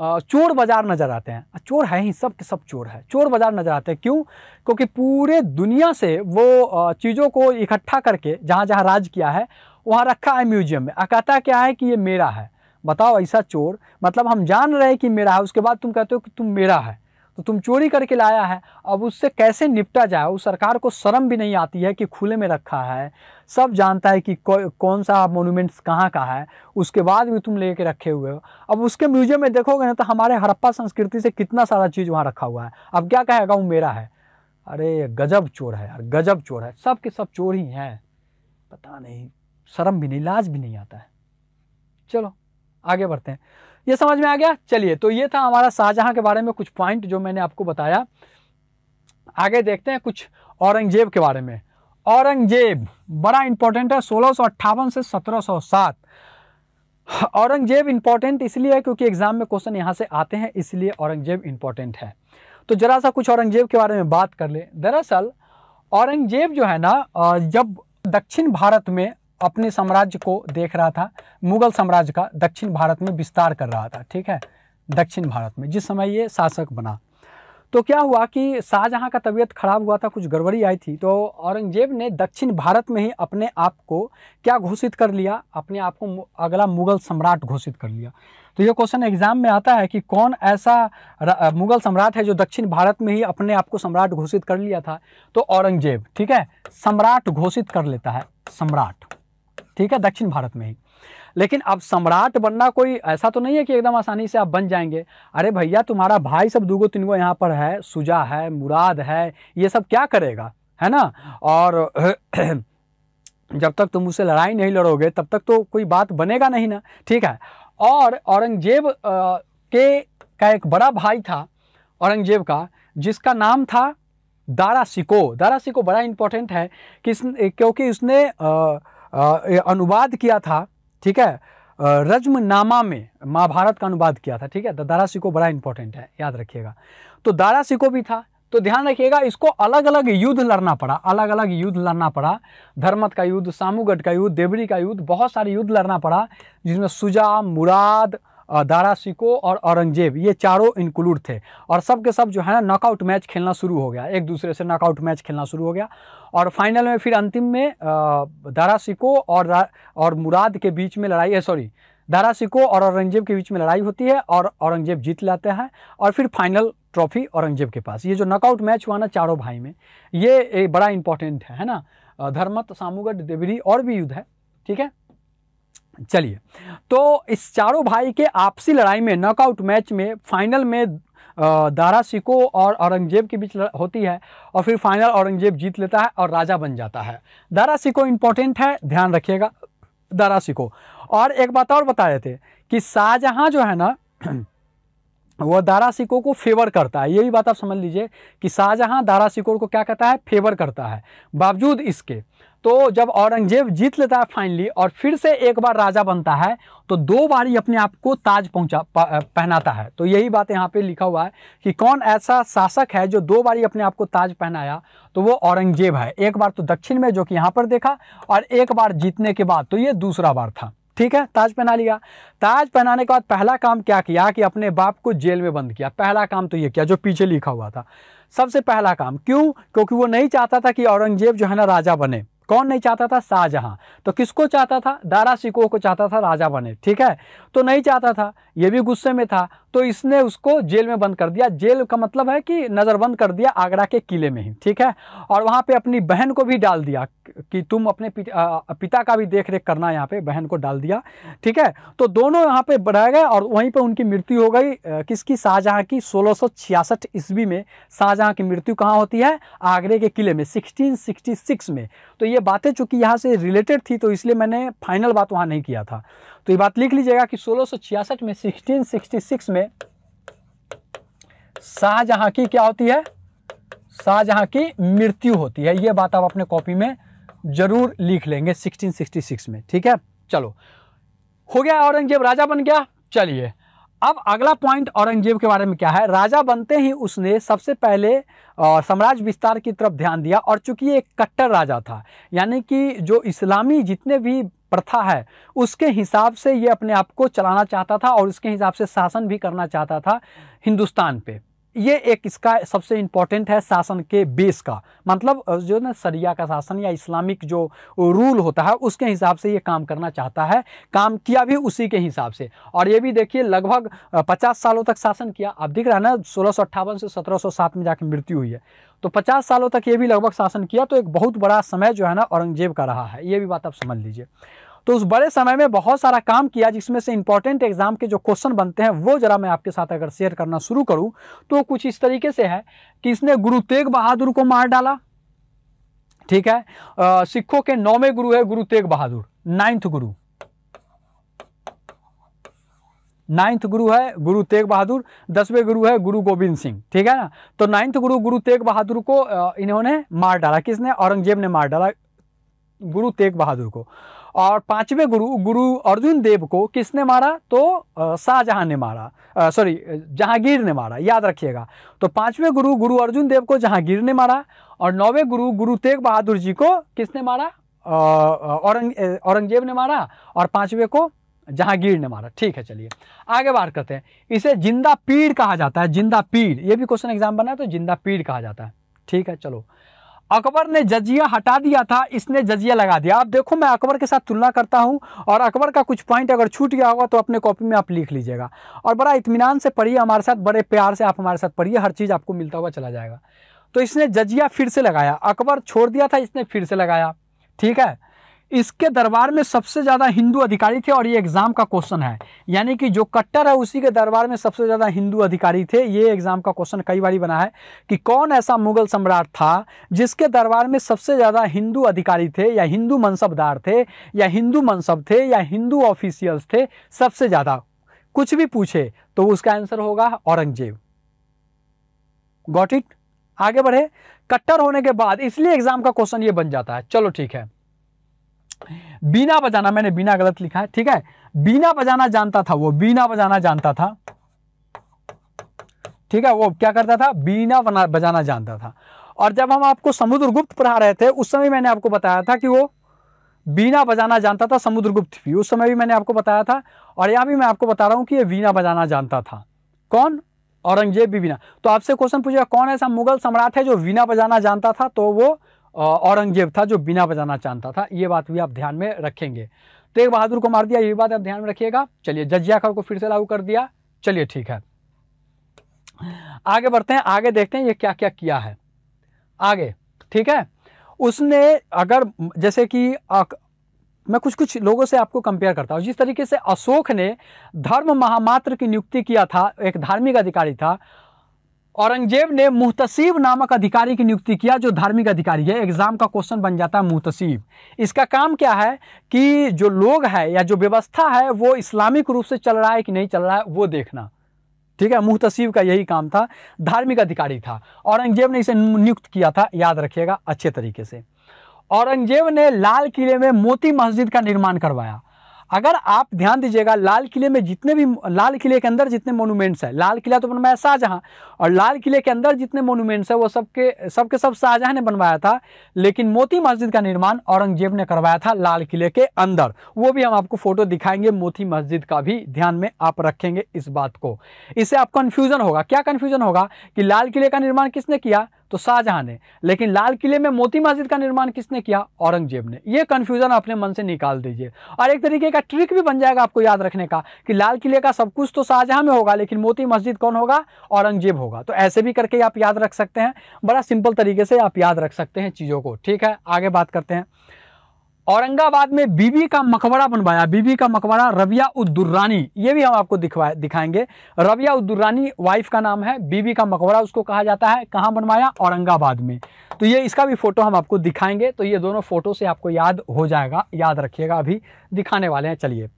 चोर बाज़ार नज़र आते हैं। चोर है ही, सब के सब चोर है, चोर बाज़ार नज़र आते हैं। क्यों, क्योंकि पूरे दुनिया से वो चीज़ों को इकट्ठा करके जहाँ जहाँ राज किया है वहाँ रखा है म्यूजियम में। कहता क्या है कि ये मेरा है। बताओ, ऐसा चोर, मतलब हम जान रहे हैं कि मेरा है, उसके बाद तुम कहते हो कि तुम मेरा है, तो तुम चोरी करके लाया है। अब उससे कैसे निपटा जाए, उस सरकार को शर्म भी नहीं आती है कि खुले में रखा है, सब जानता है कि कौन सा मोन्यूमेंट्स कहाँ का है, उसके बाद भी तुम लेके रखे हुए हो। अब उसके म्यूजियम में देखोगे ना तो हमारे हड़प्पा संस्कृति से कितना सारा चीज़ वहाँ रखा हुआ है। अब क्या कहेगा, वो मेरा है। अरे गजब चोर है यार, गजब चोर है, सब के सब चोर ही हैं। पता नहीं, शर्म भी नहीं, लाज भी नहीं आता है। चलो आगे बढ़ते हैं, ये समझ में आ गया। चलिए, तो ये था हमारा शाहजहां के बारे में कुछ पॉइंट जो मैंने आपको बताया। आगे देखते हैं कुछ औरंगजेब के बारे में। औरंगजेब बड़ा इंपॉर्टेंट है, 1658 से 1707। औरंगजेब इंपॉर्टेंट इसलिए है क्योंकि एग्जाम में क्वेश्चन यहाँ से आते हैं, इसलिए औरंगजेब इंपॉर्टेंट है। तो जरा सा कुछ औरंगजेब के बारे में बात कर ले। दरअसल औरंगजेब जो है ना, जब दक्षिण भारत में अपने साम्राज्य को देख रहा था, मुगल साम्राज्य का दक्षिण भारत में विस्तार कर रहा था, ठीक है, दक्षिण भारत में जिस समय ये शासक बना, तो क्या हुआ कि शाहजहाँ का तबीयत खराब हुआ था, कुछ गड़बड़ी आई थी, तो औरंगजेब ने दक्षिण भारत में ही अपने आप को क्या घोषित कर लिया, अपने आप को अगला मुगल सम्राट घोषित कर लिया। तो ये क्वेश्चन एग्जाम में आता है कि कौन ऐसा मुगल सम्राट है जो दक्षिण भारत में ही अपने आप को सम्राट घोषित कर लिया था, तो औरंगजेब, ठीक है, सम्राट घोषित कर लेता है, सम्राट, ठीक है, दक्षिण भारत में ही। लेकिन अब सम्राट बनना कोई ऐसा तो नहीं है कि एकदम आसानी से आप बन जाएंगे। अरे भैया, तुम्हारा भाई सब दूगो तीनगो यहाँ पर है, सुजा है, मुराद है, ये सब क्या करेगा, है ना। और जब तक तुम उससे लड़ाई नहीं लड़ोगे तब तक तो कोई बात बनेगा नहीं ना, ठीक है। और औरंगजेब का एक बड़ा भाई था औरंगजेब का, जिसका नाम था दारा शिको। दारा शिको बड़ा इंपॉर्टेंट है क्योंकि उसने अनुवाद किया था, ठीक है, रज्मनामा में महाभारत का अनुवाद किया था, ठीक है। दारा शिको बड़ा इंपॉर्टेंट है, याद रखिएगा। तो दारा शिको भी था, तो ध्यान रखिएगा, इसको अलग अलग युद्ध लड़ना पड़ा, अलग अलग युद्ध लड़ना पड़ा, धर्मत का युद्ध, सामूगढ़ का युद्ध, देवरी का युद्ध, बहुत सारे युद्ध लड़ना पड़ा, जिसमें सुजा, मुराद, दारा शिको और औरंगजेब ये चारों इंक्लूड थे। और सब के सब जो है ना नॉकआउट मैच खेलना शुरू हो गया, एक दूसरे से नॉकआउट मैच खेलना शुरू हो गया। और फाइनल में फिर अंतिम में दारा शिको और मुराद के बीच में लड़ाई है, सॉरी, दारा शिको और औरंगजेब के बीच में लड़ाई होती है और औरंगजेब जीत लाते हैं। और फिर फाइनल ट्रॉफी औरंगजेब के पास। ये जो नॉकआउट मैच हुआ ना चारों भाई में, ये बड़ा इंपॉर्टेंट है ना। धर्मत, सामूगढ़, देवरी और भी युद्ध है, ठीक है। चलिए, तो इस चारों भाई के आपसी लड़ाई में नॉकआउट मैच में फाइनल में दारा शिको और औरंगजेब के बीच होती है और फिर फाइनल औरंगजेब जीत लेता है और राजा बन जाता है। दारा शिको इंपॉर्टेंट है, ध्यान रखिएगा, दारा शिको। और एक बात और बता रहे थे कि शाहजहाँ जो है ना वो दारा शिको को फेवर करता है, यही बात आप समझ लीजिए कि शाहजहाँ दारा शिको को क्या कहता है, फेवर करता है। बावजूद इसके तो जब औरंगजेब जीत लेता है फाइनली और फिर से एक बार राजा बनता है, तो दो बार ही अपने आप को ताज पहनाता है। तो यही बात यहाँ पे लिखा हुआ है कि कौन ऐसा शासक है जो दो बार ही अपने आप को ताज पहनाया, तो वो औरंगजेब है। एक बार तो दक्षिण में जो कि यहाँ पर देखा, और एक बार जीतने के बाद, तो ये दूसरा बार था, ठीक है, ताज पहना लिया। ताज पहनाने के बाद पहला काम क्या किया कि अपने बाप को जेल में बंद किया। पहला काम तो ये किया जो पीछे लिखा हुआ था, सबसे पहला काम। क्यों? क्योंकि वो नहीं चाहता था कि औरंगजेब जो है ना राजा बने। कौन नहीं चाहता था? शाहजहाँ। तो किसको चाहता था? दारा शिको को चाहता था राजा बने, ठीक है। तो नहीं चाहता था, ये भी गुस्से में था, तो इसने उसको जेल में बंद कर दिया। जेल का मतलब है कि नज़रबंद कर दिया आगरा के किले में ही, ठीक है। और वहाँ पे अपनी बहन को भी डाल दिया कि तुम अपने पिता का भी देख रेख करना, यहाँ पे बहन को डाल दिया, ठीक है। तो दोनों यहाँ पे रह गए और वहीं पर उनकी मृत्यु हो गई। किसकी? शाहजहाँ की। 1666 ईस्वी में शाहजहाँ की मृत्यु कहाँ होती है? आगरे के किले में, 1666 में। तो ये बातें चूँकि यहाँ से रिलेटेड थी तो इसलिए मैंने फाइनल बात वहाँ नहीं किया था। तो ये बात लिख लीजिएगा कि 1666 में, 1666 में शाहजहाँ की क्या होती है? शाहजहाँ की मृत्यु होती है। ये बात आप अपने कॉपी में जरूर लिख लेंगे, 1666 में, ठीक है। चलो, हो गया, औरंगजेब राजा बन गया। चलिए, अब अगला पॉइंट औरंगजेब के बारे में क्या है। राजा बनते ही उसने सबसे पहले साम्राज्य विस्तार की तरफ ध्यान दिया, और चूंकि एक कट्टर राजा था, यानी कि जो इस्लामी जितने भी प्रथा है उसके हिसाब से ये अपने आप को चलाना चाहता था और उसके हिसाब से शासन भी करना चाहता था हिंदुस्तान पे। ये एक इसका सबसे इम्पॉर्टेंट है शासन के बेस का, मतलब जो ना सरिया का शासन या इस्लामिक जो रूल होता है उसके हिसाब से ये काम करना चाहता है, काम किया भी उसी के हिसाब से। और ये भी देखिए, लगभग 50 सालों तक शासन किया। आप देख रहे हैं ना, 1658 से 1707 में जाकर मृत्यु हुई है, तो 50 सालों तक ये भी लगभग शासन किया। तो एक बहुत बड़ा समय जो है ना औरंगजेब का रहा है, ये भी बात आप समझ लीजिए। तो उस बड़े समय में बहुत सारा काम किया, जिसमें से इंपॉर्टेंट एग्जाम के जो क्वेश्चन बनते हैं वो जरा मैं आपके साथ अगर शेयर करना शुरू करूं तो कुछ इस तरीके से है कि इसने गुरु तेग बहादुर को मार डाला, ठीक है। सिखों के 9वें गुरु है गुरु तेग बहादुर, 9th गुरु, 9th गुरु है गुरु तेग बहादुर। 10वें गुरु है गुरु गोविंद सिंह, ठीक है ना। तो 9th गुरु गुरु तेग बहादुर को इन्होंने मार डाला। किसने? औरंगजेब ने मार डाला गुरु तेग बहादुर को। और पांचवें गुरु अर्जुन देव को किसने मारा, तो शाहजहां ने मारा, सॉरी जहांगीर ने मारा, याद रखिएगा। तो पांचवें गुरु अर्जुन देव को जहांगीर ने मारा और नौवें गुरु तेग बहादुर जी को किसने मारा, औरंगजेब ने मारा, और पांचवें को जहांगीर ने मारा। ठीक है, चलिए आगे बात करते हैं। इसे जिंदा पीड़ कहा जाता है, जिंदा पीड़, ये भी क्वेश्चन एग्जाम बना है तो जिंदा पीड़ कहा जाता है। ठीक है, चलो अकबर ने जजिया हटा दिया था, इसने जजिया लगा दिया। आप देखो मैं अकबर के साथ तुलना करता हूं और अकबर का कुछ पॉइंट अगर छूट गया होगा तो अपने कॉपी में आप लिख लीजिएगा और बड़ा इत्मीनान से पढ़िए हमारे साथ, बड़े प्यार से आप हमारे साथ पढ़िए, हर चीज़ आपको मिलता हुआ चला जाएगा। तो इसने जजिया फिर से लगाया, अकबर छोड़ दिया था, इसने फिर से लगाया। ठीक है, इसके दरबार में सबसे ज़्यादा हिंदू अधिकारी थे और ये एग्ज़ाम का क्वेश्चन है, यानी कि जो कट्टर है उसी के दरबार में सबसे ज़्यादा हिंदू अधिकारी थे। ये एग्ज़ाम का क्वेश्चन कई बार बना है कि कौन ऐसा मुगल सम्राट था जिसके दरबार में सबसे ज़्यादा हिंदू अधिकारी थे, या हिंदू मनसबदार थे, या हिंदू मनसब थे, या हिंदू ऑफिशियल्स थे, सबसे ज़्यादा कुछ भी पूछे तो उसका आंसर होगा औरंगजेब। Got it? आगे बढ़े। कट्टर होने के बाद इसलिए एग्ज़ाम का क्वेश्चन ये बन जाता है। चलो ठीक है, बीना बजाना, मैंने बीना गलत लिखा है, ठीक है, बीना बजाना जानता था वो, बीना बजाना जानता था, ठीक है, वो क्या करता था, बीना बजाना जानता था। और जब हम आपको समुद्रगुप्त पढ़ा रहे थे उस समय मैंने आपको बताया था कि वो बीना बजाना जानता था, समुद्रगुप्त भी, उस समय भी मैंने आपको बताया था, और यह भी मैं आपको बता रहा हूं कि ये बीना बजाना जानता था। कौन? औरंगजेब भी बीना। तो आपसे क्वेश्चन पूछेगा कौन ऐसा मुगल सम्राट है जो बीना बजाना जानता था, तो वो औरंगजेब था जो बीना बजाना चाहता था। ये बात भी आप ध्यान में रखेंगे। तेग बहादुर को मार दिया, ये बात आप ध्यान में रखिएगा। चलिए जजिया कर को फिर से लागू कर दिया। चलिए ठीक है, आगे बढ़ते हैं, आगे देखते हैं ये क्या क्या किया है आगे। ठीक है, उसने अगर जैसे कि मैं कुछ कुछ लोगों से आपको कंपेयर करता हूँ, जिस तरीके से अशोक ने धर्म महामात्र की नियुक्ति किया था, एक धार्मिक अधिकारी था, औरंगजेब ने मुहतसिब नामक अधिकारी की नियुक्ति किया जो धार्मिक अधिकारी है। एग्जाम का क्वेश्चन बन जाता है मुहतसिब। इसका काम क्या है कि जो लोग हैं या जो व्यवस्था है वो इस्लामिक रूप से चल रहा है कि नहीं चल रहा है वो देखना। ठीक है, मुहतसिब का यही काम था, धार्मिक अधिकारी था। औरंगजेब ने इसे नियुक्त किया था, याद रखिएगा अच्छे तरीके से। औरंगजेब ने लाल किले में मोती मस्जिद का निर्माण करवाया। अगर आप ध्यान दीजिएगा, लाल किले में जितने भी, लाल किले के अंदर जितने मोनूमेंट्स हैं, लाल किला तो बनवाया शाहजहां, और लाल किले के अंदर जितने मोनूमेंट्स हैं वो सबके सब शाहजहां ने बनवाया था, लेकिन मोती मस्जिद का निर्माण औरंगजेब ने करवाया था लाल किले के अंदर। वो भी हम आपको फोटो दिखाएंगे मोती मस्जिद का, भी ध्यान में आप रखेंगे इस बात को। इससे आप कन्फ्यूज़न होगा, क्या कन्फ्यूज़न होगा कि लाल किले का निर्माण किसने किया, तो शाहजहां ने, लेकिन लाल किले में मोती मस्जिद का निर्माण किसने किया, औरंगजेब ने। ये कन्फ्यूजन अपने मन से निकाल दीजिए और एक तरीके का ट्रिक भी बन जाएगा आपको याद रखने का कि लाल किले का सब कुछ तो शाहजहां में होगा, लेकिन मोती मस्जिद कौन होगा, औरंगजेब होगा। तो ऐसे भी करके आप याद रख सकते हैं, बड़ा सिंपल तरीके से आप याद रख सकते हैं चीज़ों को। ठीक है, आगे बात करते हैं। औरंगाबाद में बीबी का मकबरा बनवाया। बीबी का मकबरा रबिया उद दुर्रानी, ये भी हम आपको दिखाएंगे। रबिया उद दुर्रानी वाइफ का नाम है, बीबी का मकबरा उसको कहा जाता है। कहाँ बनवाया, औरंगाबाद में। तो ये इसका भी फोटो हम आपको दिखाएंगे, तो ये दोनों फोटो से आपको याद हो जाएगा, याद रखिएगा, अभी दिखाने वाले हैं। चलिए,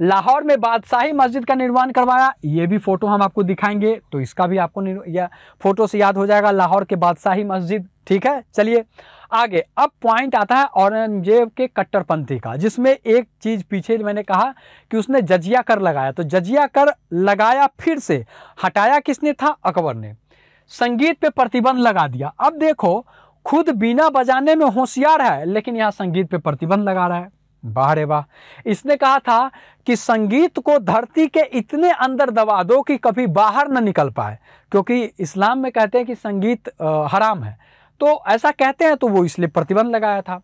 लाहौर में बादशाही मस्जिद का निर्माण करवाया, ये भी फोटो हम आपको दिखाएंगे, तो इसका भी आपको फोटो से याद हो जाएगा, लाहौर के बादशाही मस्जिद। ठीक है, चलिए आगे। अब पॉइंट आता है औरंगजेब के कट्टरपंथी का, जिसमें एक चीज़ पीछे मैंने कहा कि उसने जजिया कर लगाया, तो जजिया कर लगाया फिर से, हटाया किसने था, अकबर ने। संगीत पे प्रतिबंध लगा दिया। अब देखो, खुद बीना बजाने में होशियार है लेकिन यहाँ संगीत पे प्रतिबंध लगा रहा है, वाह रे वाह। इसने कहा था कि संगीत को धरती के इतने अंदर दबा दो कि कभी बाहर न निकल पाए, क्योंकि इस्लाम में कहते हैं कि संगीत हराम है, तो ऐसा कहते हैं, तो वो इसलिए प्रतिबंध लगाया था।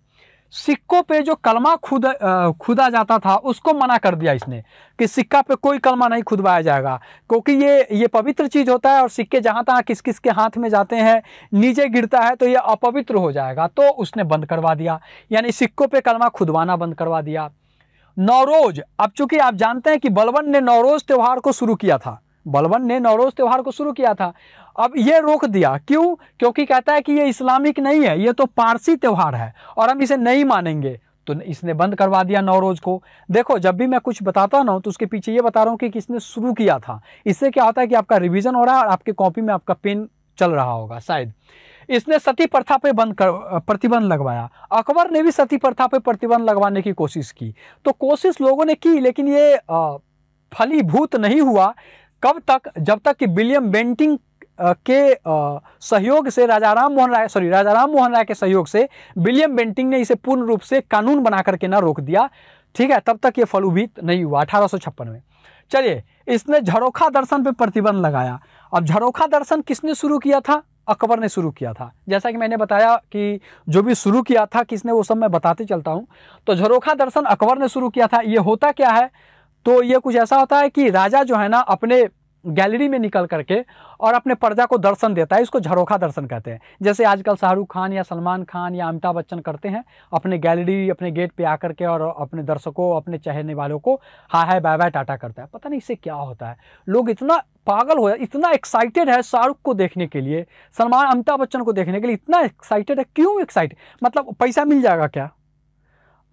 सिक्कों पे जो कलमा खुदा जाता था उसको मना कर दिया इसने, कि सिक्का पे कोई कलमा नहीं खुदवाया जाएगा, क्योंकि ये पवित्र चीज़ होता है और सिक्के जहाँ तहाँ किस किस के हाथ में जाते हैं, नीचे गिरता है तो ये अपवित्र हो जाएगा, तो उसने बंद करवा दिया, यानी सिक्कों पे कलमा खुदवाना बंद करवा दिया। नौरोज, अब चूँकि आप जानते हैं कि बलबन ने नौरोज़ त्यौहार को शुरू किया था, बलबन ने नौरोज़ त्यौहार को शुरू किया था, अब ये रोक दिया। क्यों? क्योंकि कहता है कि ये इस्लामिक नहीं है, ये तो पारसी त्यौहार है और हम इसे नहीं मानेंगे, तो इसने बंद करवा दिया नौरोज़ को। देखो, जब भी मैं कुछ बताता ना तो उसके पीछे ये बता रहा हूँ कि किसने शुरू किया था। इससे क्या होता है कि आपका रिवीजन हो रहा है और आपके कॉपी में आपका पेन चल रहा होगा शायद। इसने सती प्रथा पे प्रतिबंध लगवाया। अकबर ने भी सती प्रथा पे प्रतिबंध लगवाने की कोशिश की। तो कोशिश लोगों ने की, लेकिन ये फलीभूत नहीं हुआ। कब तक? जब तक कि विलियम बेंटिंग के सहयोग से राजा राम मोहन राय के सहयोग से विलियम बेंटिंग ने इसे पूर्ण रूप से कानून बना करके ना रोक दिया। ठीक है, तब तक ये फलभूत नहीं हुआ 1856 में। चलिए, इसने झरोखा दर्शन पे प्रतिबंध लगाया। अब झरोखा दर्शन किसने शुरू किया था? अकबर ने शुरू किया था। जैसा कि मैंने बताया कि जो भी शुरू किया था किसने, वो सब मैं बताते चलता हूँ। तो झरोखा दर्शन अकबर ने शुरू किया था। ये होता क्या है? तो ये कुछ ऐसा होता है कि राजा जो है ना अपने गैलरी में निकल करके और अपने प्रजा को दर्शन देता है, इसको झरोखा दर्शन कहते हैं। जैसे आजकल शाहरुख खान या सलमान खान या अमिताभ बच्चन करते हैं, अपने गैलरी अपने गेट पे आकर के और अपने दर्शकों अपने चाहने वालों को hi hi bye bye tata करता है। पता नहीं इससे क्या होता है, लोग इतना पागल हो जाए, इतना एक्साइटेड है शाहरुख को देखने के लिए, सलमान अमिताभ बच्चन को देखने के लिए इतना एक्साइटेड है। क्यों एक्साइटेड? मतलब पैसा मिल जाएगा क्या?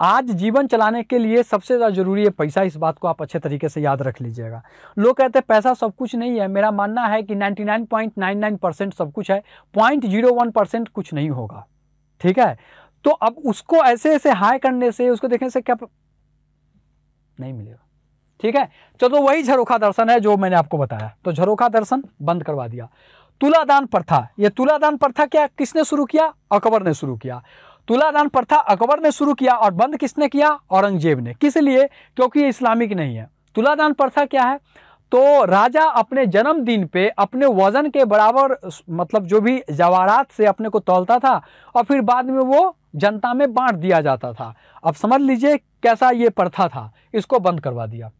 आज जीवन चलाने के लिए सबसे ज़्यादा ज़रूरी है पैसा। इस बात को आप अच्छे तरीके से याद रख लीजिएगा। लोग कहते हैं पैसा सब कुछ नहीं है, मेरा मानना है कि 99.99% सब कुछ है, 0.01% कुछ नहीं होगा। ठीक है, तो अब उसको ऐसे ऐसे हाई करने से, उसको देखने से क्या नहीं मिलेगा। ठीक है, चलो वही झरोखा दर्शन है जो मैंने आपको बताया। तो झरोखा दर्शन बंद करवा दिया। तुलादान प्रथा, ये तुलादान प्रथा क्या किसने शुरू किया? अकबर ने शुरू किया। तुलादान प्रथा अकबर ने शुरू किया और बंद किसने किया? औरंगजेब ने। किस लिए? क्योंकि ये इस्लामिक नहीं है। तुलादान प्रथा क्या है? तो राजा अपने जन्मदिन पे अपने वजन के बराबर, मतलब जो भी जवारात से अपने को तौलता था और फिर बाद में वो जनता में बांट दिया जाता था। अब समझ लीजिए कैसा ये प्रथा था। इसको बंद करवा दिया।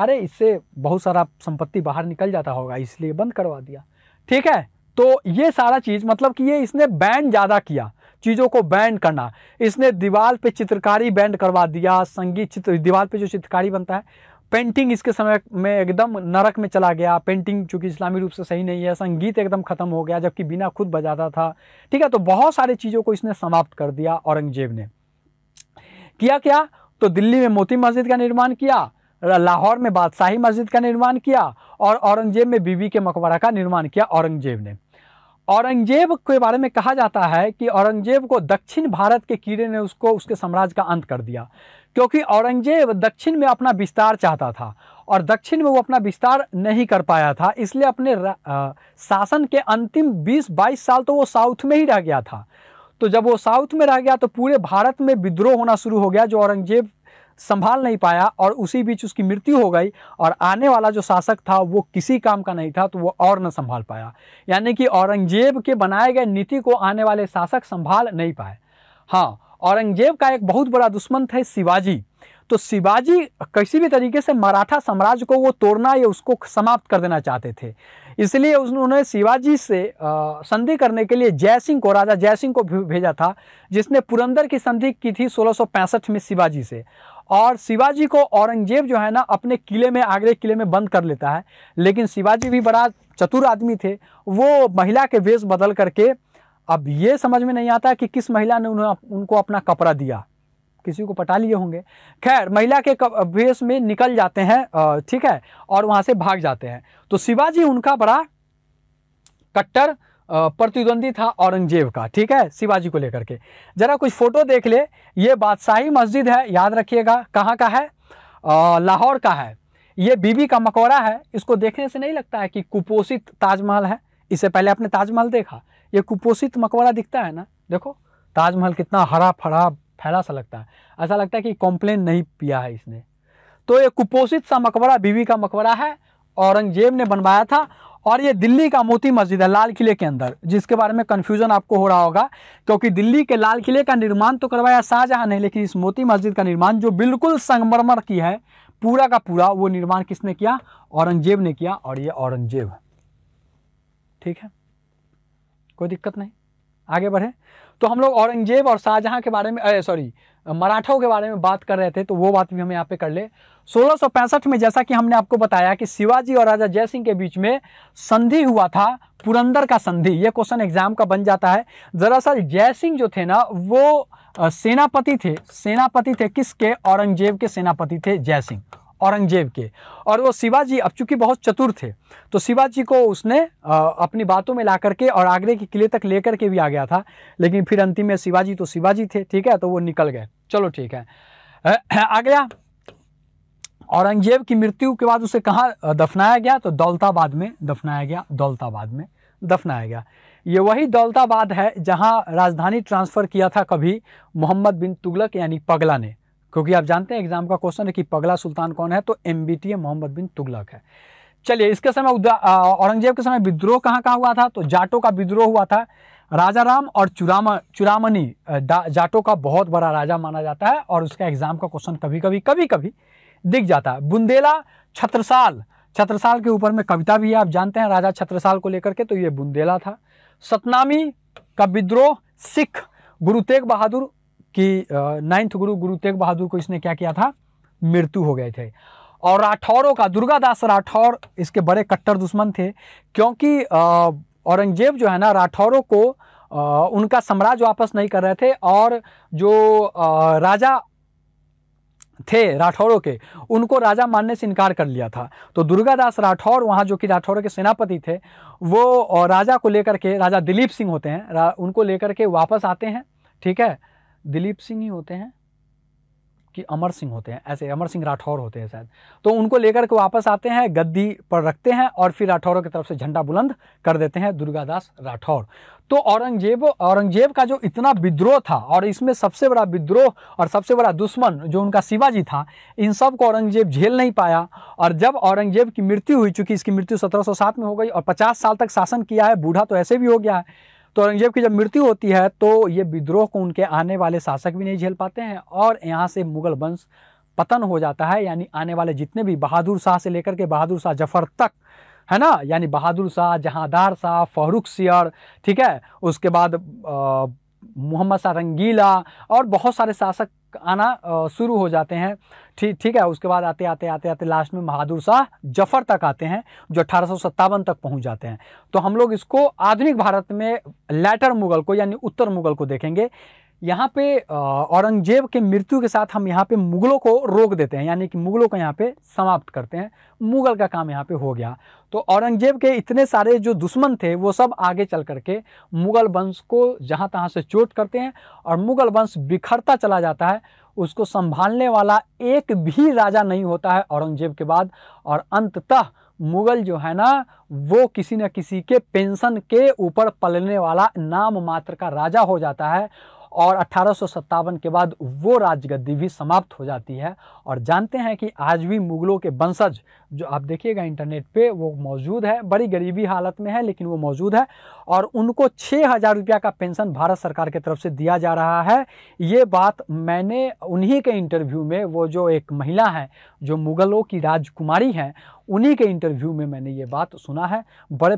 अरे इससे बहुत सारा संपत्ति बाहर निकल जाता होगा, इसलिए बंद करवा दिया। ठीक है, तो ये सारा चीज़, मतलब कि ये इसने बैन ज़्यादा किया, चीज़ों को बैंड करना। इसने दीवार पे चित्रकारी बैंड करवा दिया, संगीत चित्र, दीवार पे जो चित्रकारी बनता है, पेंटिंग इसके समय में एकदम नरक में चला गया। पेंटिंग चूँकि इस्लामी रूप से सही नहीं है, संगीत एकदम ख़त्म हो गया जबकि बीना खुद बजाता था। ठीक है, तो बहुत सारी चीज़ों को इसने समाप्त कर दिया। औरंगजेब ने किया क्या? तो दिल्ली में मोती मस्जिद का निर्माण किया, लाहौर में बादशाही मस्जिद का निर्माण किया और औरंगजेब में बीबी के मकबरा का निर्माण किया औरंगजेब ने। औरंगजेब के बारे में कहा जाता है कि औरंगजेब को दक्षिण भारत के कीड़े ने उसको उसके साम्राज्य का अंत कर दिया, क्योंकि औरंगजेब दक्षिण में अपना विस्तार चाहता था और दक्षिण में वो अपना विस्तार नहीं कर पाया था। इसलिए अपने शासन के अंतिम 20-22 साल तो वो साउथ में ही रह गया था। तो जब वो साउथ में रह गया तो पूरे भारत में विद्रोह होना शुरू हो गया, जो औरंगजेब संभाल नहीं पाया और उसी बीच उसकी मृत्यु हो गई। और आने वाला जो शासक था वो किसी काम का नहीं था, तो वो और न संभाल पाया। यानी कि औरंगजेब के बनाए गए नीति को आने वाले शासक संभाल नहीं पाए। हाँ, औरंगजेब का एक बहुत बड़ा दुश्मन था शिवाजी। तो शिवाजी किसी भी तरीके से मराठा साम्राज्य को वो तोड़ना या उसको समाप्त कर देना चाहते थे। इसलिए उन्होंने शिवाजी से संधि करने के लिए जयसिंह को, राजा जयसिंह को भेजा था, जिसने पुरंदर की संधि की थी 1665 में शिवाजी से। और शिवाजी को औरंगजेब जो है ना अपने किले में, आगरे किले में बंद कर लेता है। लेकिन शिवाजी भी बड़ा चतुर आदमी थे, वो महिला के वेश बदल करके, अब ये समझ में नहीं आता कि किस महिला ने उनको अपना कपड़ा दिया, किसी को पटा लिए होंगे। खैर, महिला के वेश में निकल जाते हैं, ठीक है, और वहाँ से भाग जाते हैं। तो शिवाजी उनका बड़ा कट्टर प्रतिद्वंदी था औरंगजेब का। ठीक है, शिवाजी को लेकर के जरा कुछ फ़ोटो देख ले। ये बादशाही मस्जिद है, याद रखिएगा कहाँ का है, लाहौर का है। ये बीबी का मकबरा है। इसको देखने से नहीं लगता है कि कुपोषित ताजमहल है? इससे पहले आपने ताजमहल देखा, ये कुपोषित मकबरा दिखता है ना। देखो ताजमहल कितना हरा फरा फैला सा लगता है, ऐसा लगता है कि कॉम्प्लेन नहीं पिया है इसने। तो ये कुपोषित सा मकबरा बीबी का मकबरा है, औरंगजेब ने बनवाया था। और ये दिल्ली का मोती मस्जिद है लाल किले के अंदर, जिसके बारे में कन्फ्यूजन आपको हो रहा होगा, क्योंकि दिल्ली के लाल किले का निर्माण तो करवाया शाहजहां ने, लेकिन इस मोती मस्जिद का निर्माण जो बिल्कुल संगमरमर की है पूरा का पूरा, वो निर्माण किसने किया? औरंगजेब ने किया। और ये औरंगजेब है। ठीक है, कोई दिक्कत नहीं, आगे बढ़े। तो हम लोग औरंगजेब और शाहजहां के बारे में, मराठों के बारे में बात कर रहे थे, तो वो बात भी हम यहाँ पे कर ले। 1665 में, जैसा कि हमने आपको बताया कि शिवाजी और राजा जयसिंह के बीच में संधि हुआ था, पुरंदर का संधि। ये क्वेश्चन एग्जाम का बन जाता है। दरअसल जयसिंह जो थे ना वो सेनापति थे। सेनापति थे किसके? औरंगजेब के सेनापति थे जयसिंह। औरंगजेब के। और वो शिवाजी अब चूँकि बहुत चतुर थे तो शिवाजी को उसने अपनी बातों में ला करके और आगरे के किले तक लेकर के भी आ गया था, लेकिन फिर अंतिम में शिवाजी तो शिवाजी थे, ठीक है, तो वो निकल गए। चलो ठीक है, आ गया। औरंगजेब की मृत्यु के बाद उसे कहाँ दफनाया गया? तो दौलताबाद में दफनाया गया, दौलताबाद में दफनाया गया। ये वही दौलताबाद है जहाँ राजधानी ट्रांसफ़र किया था कभी मोहम्मद बिन तुगलक यानी पगला ने, क्योंकि आप जानते हैं एग्जाम का क्वेश्चन है कि पगला सुल्तान कौन है, तो MBTA मोहम्मद बिन तुगलक है। चलिए, इसके समय औरंगजेब के समय विद्रोह कहाँ का हुआ था? तो जाटों का विद्रोह हुआ था। राजा राम और चुरामनी, जाटों का बहुत बड़ा राजा माना जाता है और उसका एग्जाम का क्वेश्चन कभी कभी दिख जाता है। बुंदेला छत्रसाल के ऊपर में कविता भी है, आप जानते हैं राजा छत्रसाल को लेकर के, तो ये बुंदेला था। सतनामी का विद्रोह, सिख गुरु तेग बहादुर की 9th गुरु तेग बहादुर को इसने क्या किया था? मृत्यु हो गए थे। और राठौरों का, दुर्गादास राठौर इसके बड़े कट्टर दुश्मन थे, क्योंकि औरंगजेब जो है ना राठौरों को उनका साम्राज्य वापस नहीं कर रहे थे, और जो राजा थे राठौरों के उनको राजा मानने से इनकार कर लिया था। तो दुर्गादास राठौर वहाँ, जो कि राठौरों के सेनापति थे, वो राजा को लेकर के, राजा दिलीप सिंह होते हैं, उनको लेकर के वापस आते हैं, ठीक है, दिलीप सिंह ही होते हैं कि अमर सिंह होते हैं, ऐसे अमर सिंह राठौर होते हैं शायद, तो उनको लेकर के वापस आते हैं, गद्दी पर रखते हैं और फिर राठौरों की तरफ से झंडा बुलंद कर देते हैं दुर्गादास राठौर। तो औरंगजेब का जो इतना विद्रोह था, और इसमें सबसे बड़ा विद्रोह और सबसे बड़ा दुश्मन जो उनका शिवाजी था, इन सब को औरंगजेब झेल नहीं पाया। और जब औरंगजेब की मृत्यु हुई, चूँकि इसकी मृत्यु 1707 में हो गई और 50 साल तक शासन किया है, बूढ़ा तो ऐसे भी हो गया है, तो औरंगजेब की जब मृत्यु होती है तो ये विद्रोह को उनके आने वाले शासक भी नहीं झेल पाते हैं, और यहाँ से मुगल वंश पतन हो जाता है। यानी आने वाले जितने भी बहादुर शाह से लेकर के बहादुर शाह जफर तक, है ना, यानी बहादुर शाह, जहांदार शाह, फर्रुख सियर, ठीक है, उसके बाद मोहम्मद शाह रंगीला, और बहुत सारे शासक आना शुरू हो जाते हैं, ठीक है। उसके बाद आते लास्ट में बहादुर शाह जफर तक आते हैं, जो 1857 तक पहुंच जाते हैं। तो हम लोग इसको आधुनिक भारत में लैटर मुगल को, यानी उत्तर मुगल को देखेंगे। यहाँ पे औरंगजेब के मृत्यु के साथ हम यहाँ पे मुगलों को रोक देते हैं, यानी कि मुगलों को यहाँ पे समाप्त करते हैं, मुगल का काम यहाँ पे हो गया। तो औरंगजेब के इतने सारे जो दुश्मन थे वो सब आगे चल करके मुगल वंश को जहाँ तहाँ से चोट करते हैं, और मुगल वंश बिखरता चला जाता है, उसको संभालने वाला एक भी राजा नहीं होता है औरंगजेब के बाद। और अंततः मुगल जो है ना वो किसी न किसी के पेंशन के ऊपर पलने वाला नाम मात्र का राजा हो जाता है, और 1857 के बाद वो राजगद्दी भी समाप्त हो जाती है। और जानते हैं कि आज भी मुगलों के वंशज जो आप देखिएगा इंटरनेट पे वो मौजूद है, बड़ी गरीबी हालत में है लेकिन वो मौजूद है, और उनको 6000 रुपया का पेंशन भारत सरकार की तरफ से दिया जा रहा है। ये बात मैंने उन्हीं के इंटरव्यू में, वो जो एक महिला है जो मुगलों की राजकुमारी हैं, उन्हीं के इंटरव्यू में मैंने ये बात सुना है। बड़े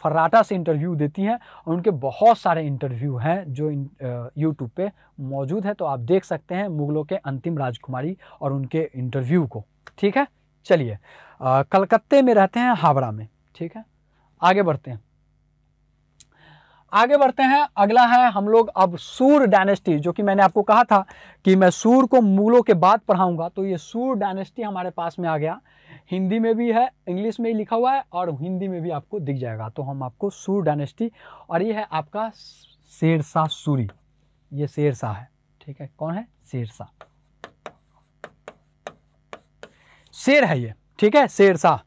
फर्राटा से इंटरव्यू देती हैं, और उनके बहुत सारे इंटरव्यू हैं जो यूट्यूब पे मौजूद है, तो आप देख सकते हैं मुगलों के अंतिम राजकुमारी और उनके इंटरव्यू को, ठीक है। चलिए, कलकत्ते में रहते हैं, हावड़ा में, ठीक है, आगे बढ़ते हैं। अगला है हम लोग अब सूर डायनेस्टी, जो कि मैंने आपको कहा था कि मैं सूर को मुगलों के बाद पढ़ाऊंगा, तो ये सूर डायनेस्टी हमारे पास में आ गया। हिंदी में भी है, इंग्लिश में ही लिखा हुआ है, और हिंदी में भी आपको दिख जाएगा। तो हम आपको सूर डायनेस्टी, और ये है आपका शेरशाह सूरी, ये शेरशाह है, ठीक है, कौन है? शेरशाह, शेर है ये, ठीक है, शेरशाह।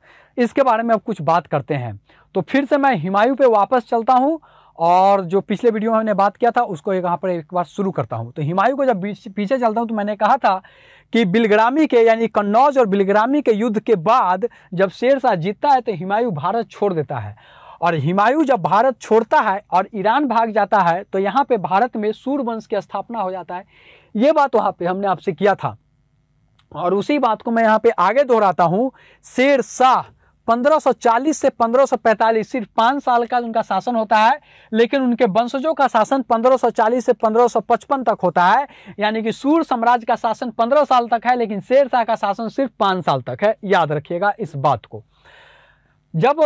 इसके बारे में अब कुछ बात करते हैं। तो फिर से मैं हुमायूं पे वापस चलता हूँ, और जो पिछले वीडियो में हमने बात किया था उसको यहाँ पर एक बार शुरू करता हूँ। तो हुमायूं को जब पीछे चलता हूँ तो मैंने कहा था कि बिलग्रामी के, यानी कन्नौज और बिलग्रामी के युद्ध के बाद जब शेरशाह जीतता है तो हुमायूं भारत छोड़ देता है, और हुमायूं जब भारत छोड़ता है और ईरान भाग जाता है तो यहाँ पे भारत में सूर्यवंश की स्थापना हो जाता है। ये बात वहाँ पर हमने आपसे किया था, और उसी बात को मैं यहाँ पर आगे दोहराता हूँ। शेरशाह 1540 से 1545, सिर्फ 5 साल का उनका शासन होता है, लेकिन उनके वंशजों का शासन 1540 से 1555 तक होता है। यानी कि सूर साम्राज्य का शासन 15 साल तक है, लेकिन शेरशाह का शासन सिर्फ 5 साल तक है, याद रखिएगा इस बात को। जब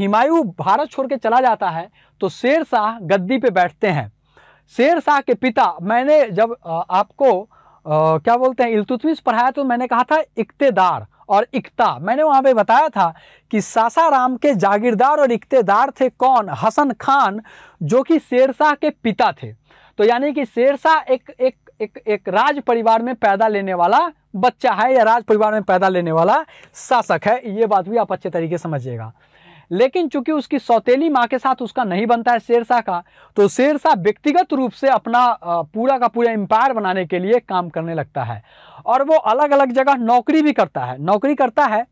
हुमायूं भारत छोड़ के चला जाता है तो शेरशाह गद्दी पे बैठते हैं। शेरशाह के पिता, मैंने जब आपको क्या बोलते हैं, इल्तुतमिश पढ़ाया तो मैंने कहा था इक्तेदार और इक्ता। मैंने वहाँ पे बताया था कि सासाराम के जागीरदार और इक्तेदार थे कौन, हसन खान, जो कि शेरशाह के पिता थे। तो यानी कि शेरशाह एक एक एक एक राज परिवार में पैदा लेने वाला बच्चा है या राज परिवार में पैदा लेने वाला शासक है, ये बात भी आप अच्छे तरीके समझिएगा। लेकिन चूंकि उसकी सौतेली माँ के साथ उसका नहीं बनता है शेरशाह का, तो शेरशाह व्यक्तिगत रूप से अपना पूरा का पूरा एम्पायर बनाने के लिए काम करने लगता है और वो अलग अलग जगह नौकरी भी करता है। नौकरी करता है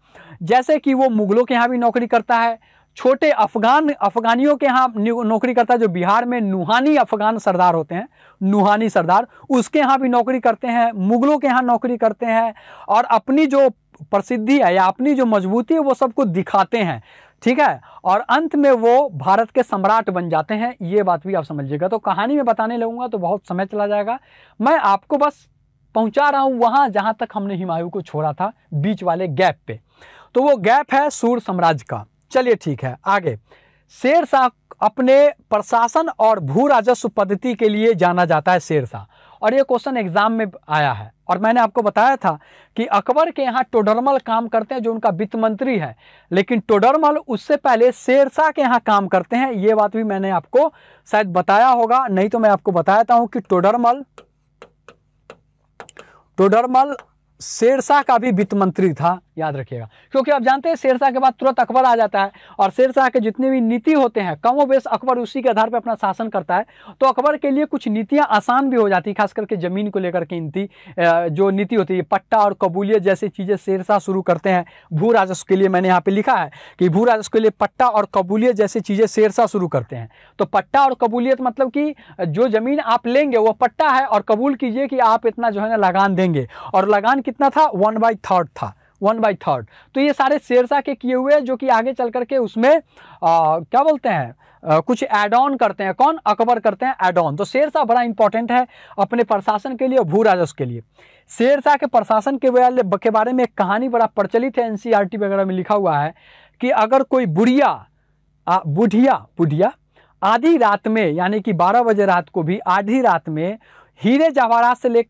जैसे कि वो मुगलों के यहाँ भी नौकरी करता है, छोटे अफगानियों के यहाँ नौकरी करता है, जो बिहार में नुहानी अफगान सरदार होते हैं, नुहानी सरदार, उसके यहाँ भी नौकरी करते हैं, मुगलों के यहाँ नौकरी करते हैं और अपनी जो प्रसिद्धि है या अपनी जो मजबूती है वो सबको दिखाते हैं, ठीक है। और अंत में वो भारत के सम्राट बन जाते हैं, ये बात भी आप समझिएगा। तो कहानी में बताने लगूंगा तो बहुत समय चला जाएगा, मैं आपको बस पहुंचा रहा हूं वहां जहां तक हमने हुमायूं को छोड़ा था, बीच वाले गैप पे। तो वो गैप है सूर साम्राज्य का। चलिए ठीक है आगे। शेरशाह अपने प्रशासन और भू राजस्व पद्धति के लिए जाना जाता है शेरशाह, और ये क्वेश्चन एग्जाम में आया है। और मैंने आपको बताया था कि अकबर के यहाँ टोडरमल काम करते हैं जो उनका वित्त मंत्री है, लेकिन टोडरमल उससे पहले शेरशाह के यहाँ काम करते हैं, ये बात भी मैंने आपको शायद बताया होगा, नहीं तो मैं आपको बताता हूँ कि टोडरमल शेरशाह का भी वित्त मंत्री था, याद रखिएगा। क्योंकि आप जानते हैं शेरशाह के बाद तुरंत अकबर आ जाता है और शेरशाह के जितने भी नीति होते हैं कमोबेश अकबर उसी के आधार पर अपना शासन करता है, तो अकबर के लिए कुछ नीतियां आसान भी हो जाती है, खास करके ज़मीन को लेकर के इनकी जो नीति होती है, पट्टा और कबूलियत जैसी चीज़ें शेरशाह शुरू करते हैं। भू राजस्व के लिए मैंने यहाँ पर लिखा है कि भू राजस्व के लिए पट्टा और कबूलियत जैसी चीज़ें शेरशाह शुरू करते हैं। तो पट्टा और कबूलियत मतलब कि जो ज़मीन आप लेंगे वो पट्टा है और कबूल कीजिए कि आप इतना जो है ना लगान देंगे, और लगान कितना था, 1/3 था, 1/3। तो ये सारे शेरशाह के किए हुए जो कि आगे चल करके उसमें क्या बोलते हैं कुछ एड ऑन करते हैं, कौन, अकबर करते हैं एड ऑन। तो शेरशाह बड़ा इंपॉर्टेंट है अपने प्रशासन के लिए और भू राजस्व के लिए। शेरशाह के प्रशासन के बारे में एक कहानी बड़ा प्रचलित है, NCERT वगैरह में लिखा हुआ है कि अगर कोई बुढ़िया आधी रात में, यानी कि 12 बजे रात को भी आधी रात में हीरे जवाहरात से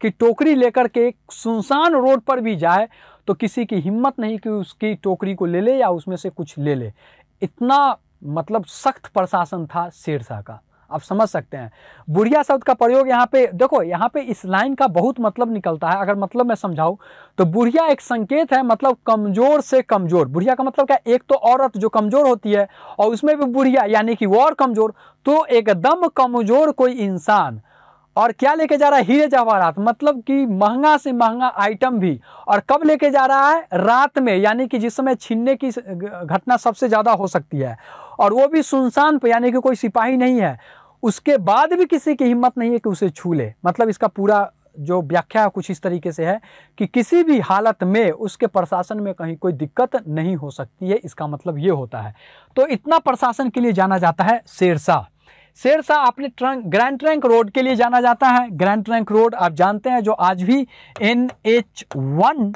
की टोकरी लेकर के सुनसान रोड पर भी जाए तो किसी की हिम्मत नहीं कि उसकी टोकरी को ले ले या उसमें से कुछ ले ले। इतना मतलब सख्त प्रशासन था शेरशाह का, आप समझ सकते हैं। बुढ़िया शब्द का प्रयोग यहाँ पे देखो, यहाँ पे इस लाइन का बहुत मतलब निकलता है। अगर मतलब मैं समझाऊँ तो बुढ़िया एक संकेत है, मतलब कमज़ोर से कमज़ोर। बुढ़िया का मतलब क्या, एक तो औरत जो कमज़ोर होती है और उसमें भी बुढ़िया यानी कि वो और कमज़ोर, तो एकदम कमज़ोर कोई इंसान और क्या लेके जा रहा है, हीरे जवाहरात, मतलब कि महंगा से महंगा आइटम भी। और कब लेके जा रहा है, रात में, यानी कि जिस समय छीनने की घटना सबसे ज़्यादा हो सकती है, और वो भी सुनसान पे, यानी कि कोई सिपाही नहीं है। उसके बाद भी किसी की हिम्मत नहीं है कि उसे छू ले। मतलब इसका पूरा जो व्याख्या कुछ इस तरीके से है कि किसी भी हालत में उसके प्रशासन में कहीं कोई दिक्कत नहीं हो सकती है, इसका मतलब ये होता है। तो इतना प्रशासन के लिए जाना जाता है शेरशाह। शेरशाह अपने ग्रैंड ट्रंक रोड के लिए जाना जाता है। ग्रैंड ट्रंक रोड आप जानते हैं जो आज भी NH1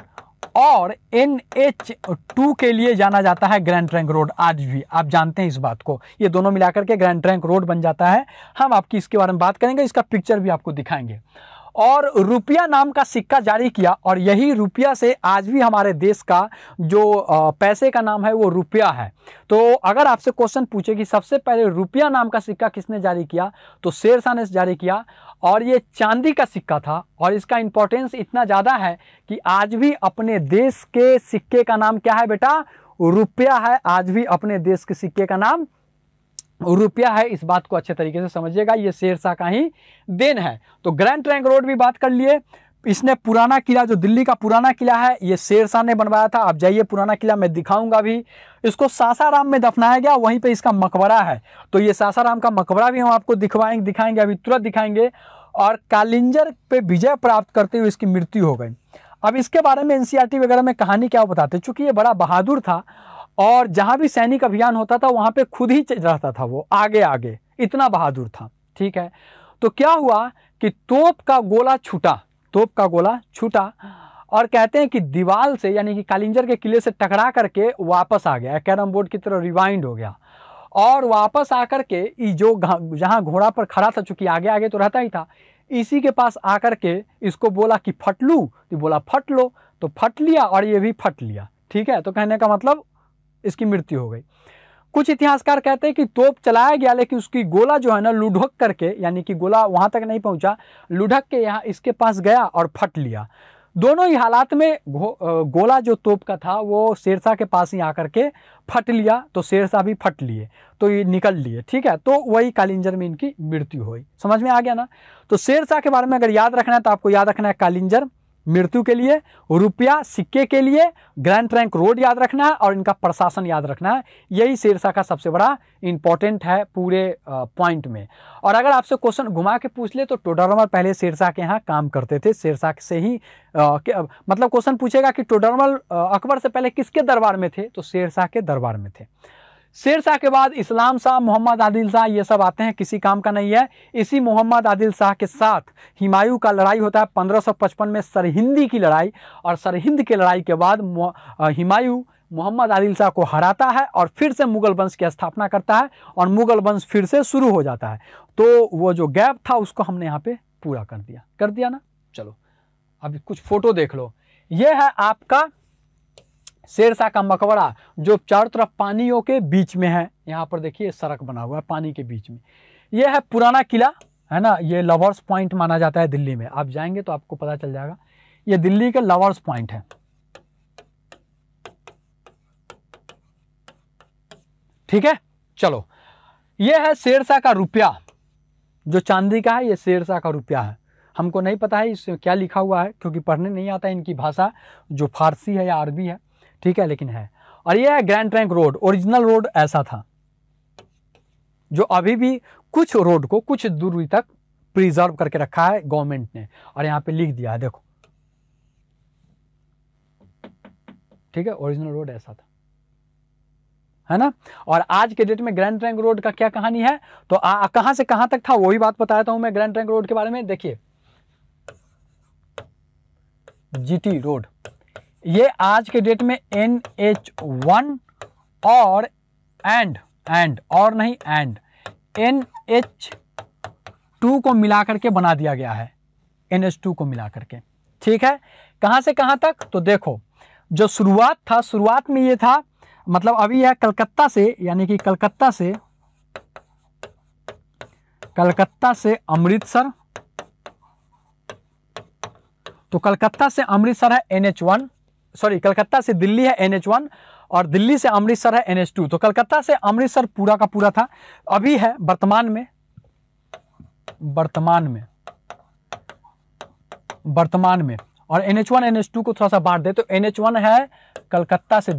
और NH2 के लिए जाना जाता है। ग्रैंड ट्रंक रोड आज भी आप जानते हैं इस बात को, ये दोनों मिलाकर के ग्रैंड ट्रंक रोड बन जाता है। हम आपकी इसके बारे में बात करेंगे, इसका पिक्चर भी आपको दिखाएंगे। और रुपया नाम का सिक्का जारी किया और यही रुपया से आज भी हमारे देश का जो पैसे का नाम है वो रुपया है। तो अगर आपसे क्वेश्चन पूछे कि सबसे पहले रुपया नाम का सिक्का किसने जारी किया, तो शेरशाह ने जारी किया और ये चांदी का सिक्का था। और इसका इंपॉर्टेंस इतना ज़्यादा है कि आज भी अपने देश के सिक्के का नाम क्या है बेटा, रुपया है। आज भी अपने देश के सिक्के का नाम रुपया है, इस बात को अच्छे तरीके से समझिएगा। ये शेरशाह का ही देन है। तो ग्रैंड ट्रंक रोड भी बात कर लिए, इसने पुराना किला जो दिल्ली का पुराना किला है ये शेरशाह ने बनवाया था। आप जाइए पुराना किला, मैं दिखाऊंगा भी। इसको सासाराम में दफनाया गया, वहीं पे इसका मकबरा है। तो ये सासाराम का मकबरा भी हम आपको दिखाएंगे, अभी तुरंत दिखाएंगे। और कालिंजर पे विजय प्राप्त करते हुए इसकी मृत्यु हो गई। अब इसके बारे में NCERT वगैरह में कहानी क्या बताते, चूँकि ये बड़ा बहादुर था और जहाँ भी सैनिक अभियान होता था वहाँ पे खुद ही रहता था, वो आगे आगे, इतना बहादुर था, ठीक है। तो क्या हुआ कि तोप का गोला छूटा और कहते हैं कि दीवार से, यानी कि कालिंजर के किले से टकरा करके वापस आ गया, कैरम बोर्ड की तरह रिवाइंड हो गया। और वापस आकर के जो जहाँ घोड़ा पर खड़ा था, चूँकि आगे आगे तो रहता ही था, इसी के पास आकर के इसको बोला कि फट लूँ, तो बोला फट लो, तो फट लिया और ये भी फट लिया। ठीक है, तो कहने का मतलब इसकी मृत्यु हो गई। कुछ इतिहासकार कहते हैं कि तोप चलाया गया लेकिन उसकी गोला जो है ना लुढ़क करके, यानी कि गोला वहाँ तक नहीं पहुँचा, लुढ़क के यहाँ इसके पास गया और फट लिया। दोनों ही हालात में गोला जो तोप का था वो शेरशाह के पास ही आकर के फट लिया, तो शेरशाह भी फट लिए, तो ये निकल लिए। ठीक है, तो वही कालिंजर में इनकी मृत्यु हुई। समझ में आ गया ना। तो शेरशाह के बारे में अगर याद रखना है तो आपको याद रखना है कालिंजर मृत्यु के लिए, रुपया सिक्के के लिए, ग्रैंड ट्रंक रोड याद रखना है और इनका प्रशासन याद रखना है। यही शेरशाह का सबसे बड़ा इंपॉर्टेंट है पूरे पॉइंट में। और अगर आपसे क्वेश्चन घुमा के पूछ ले तो टोडरमल पहले शेरशाह के यहाँ काम करते थे, शेरशाह से ही मतलब क्वेश्चन पूछेगा कि टोडरमल अकबर से पहले किसके दरबार में थे, तो शेरशाह के दरबार में थे। शेरशाह के बाद इस्लाम शाह, मोहम्मद आदिल शाह, ये सब आते हैं, किसी काम का नहीं है। इसी मोहम्मद आदिल शाह के साथ हुमायूं का लड़ाई होता है 1555 में, सरहिंदी की लड़ाई, और सरहिंद की लड़ाई के बाद हुमायूं मोहम्मद आदिल शाह को हराता है और फिर से मुगल वंश की स्थापना करता है और मुगल वंश फिर से शुरू हो जाता है। तो वो जो गैप था उसको हमने यहाँ पे पूरा कर दिया। कर दिया ना। चलो अभी कुछ फोटो देख लो। ये है आपका शेरशाह का मकबरा जो चारों तरफ पानियों के बीच में है। यहाँ पर देखिए सड़क बना हुआ है पानी के बीच में। यह है पुराना किला, है ना, ये लवर्स पॉइंट माना जाता है दिल्ली में। आप जाएंगे तो आपको पता चल जाएगा, ये दिल्ली का लवर्स पॉइंट है। ठीक है, चलो ये है शेरशाह का रुपया जो चांदी का है। ये शेरशाह का रुपया है। हमको नहीं पता है इसमें क्या लिखा हुआ है क्योंकि पढ़ने नहीं आता इनकी भाषा, जो फारसी है या अरबी है। ठीक है, लेकिन है। और यह है grand trunk road. Original road ऐसा था जो अभी भी कुछ रोड को कुछ दूरी तक प्रिजर्व करके रखा है गवर्नमेंट ने और यहाँ पे लिख दिया है, देखो। ठीक है, ओरिजिनल रोड ऐसा था, है ना। और आज के डेट में ग्रैंड ट्रंक रोड का क्या कहानी है, तो कहाँ से कहाँ तक था वही बात बताता हूँ मैं ग्रैंड ट्रंक रोड के बारे में। देखिए GT रोड, ये आज के डेट में NH1 और NH2 को मिलाकर के बना दिया गया है, NH2 को मिलाकर के। ठीक है, कहाँ से कहाँ तक, तो देखो जो शुरुआत था, शुरुआत में ये था, मतलब अभी यह कलकत्ता से, यानी कि कलकत्ता से अमृतसर, तो कलकत्ता से अमृतसर है NH1, सॉरी कलकत्ता से दिल्ली है NH1 और दिल्ली से अमृतसर है NH2। तो कलकत्ता से अमृतसर पूरा का पूरा था। अभी है वर्तमान में और NH1 NH2 को थोड़ा सा बांट दे तो NH1 है कलकत्ता से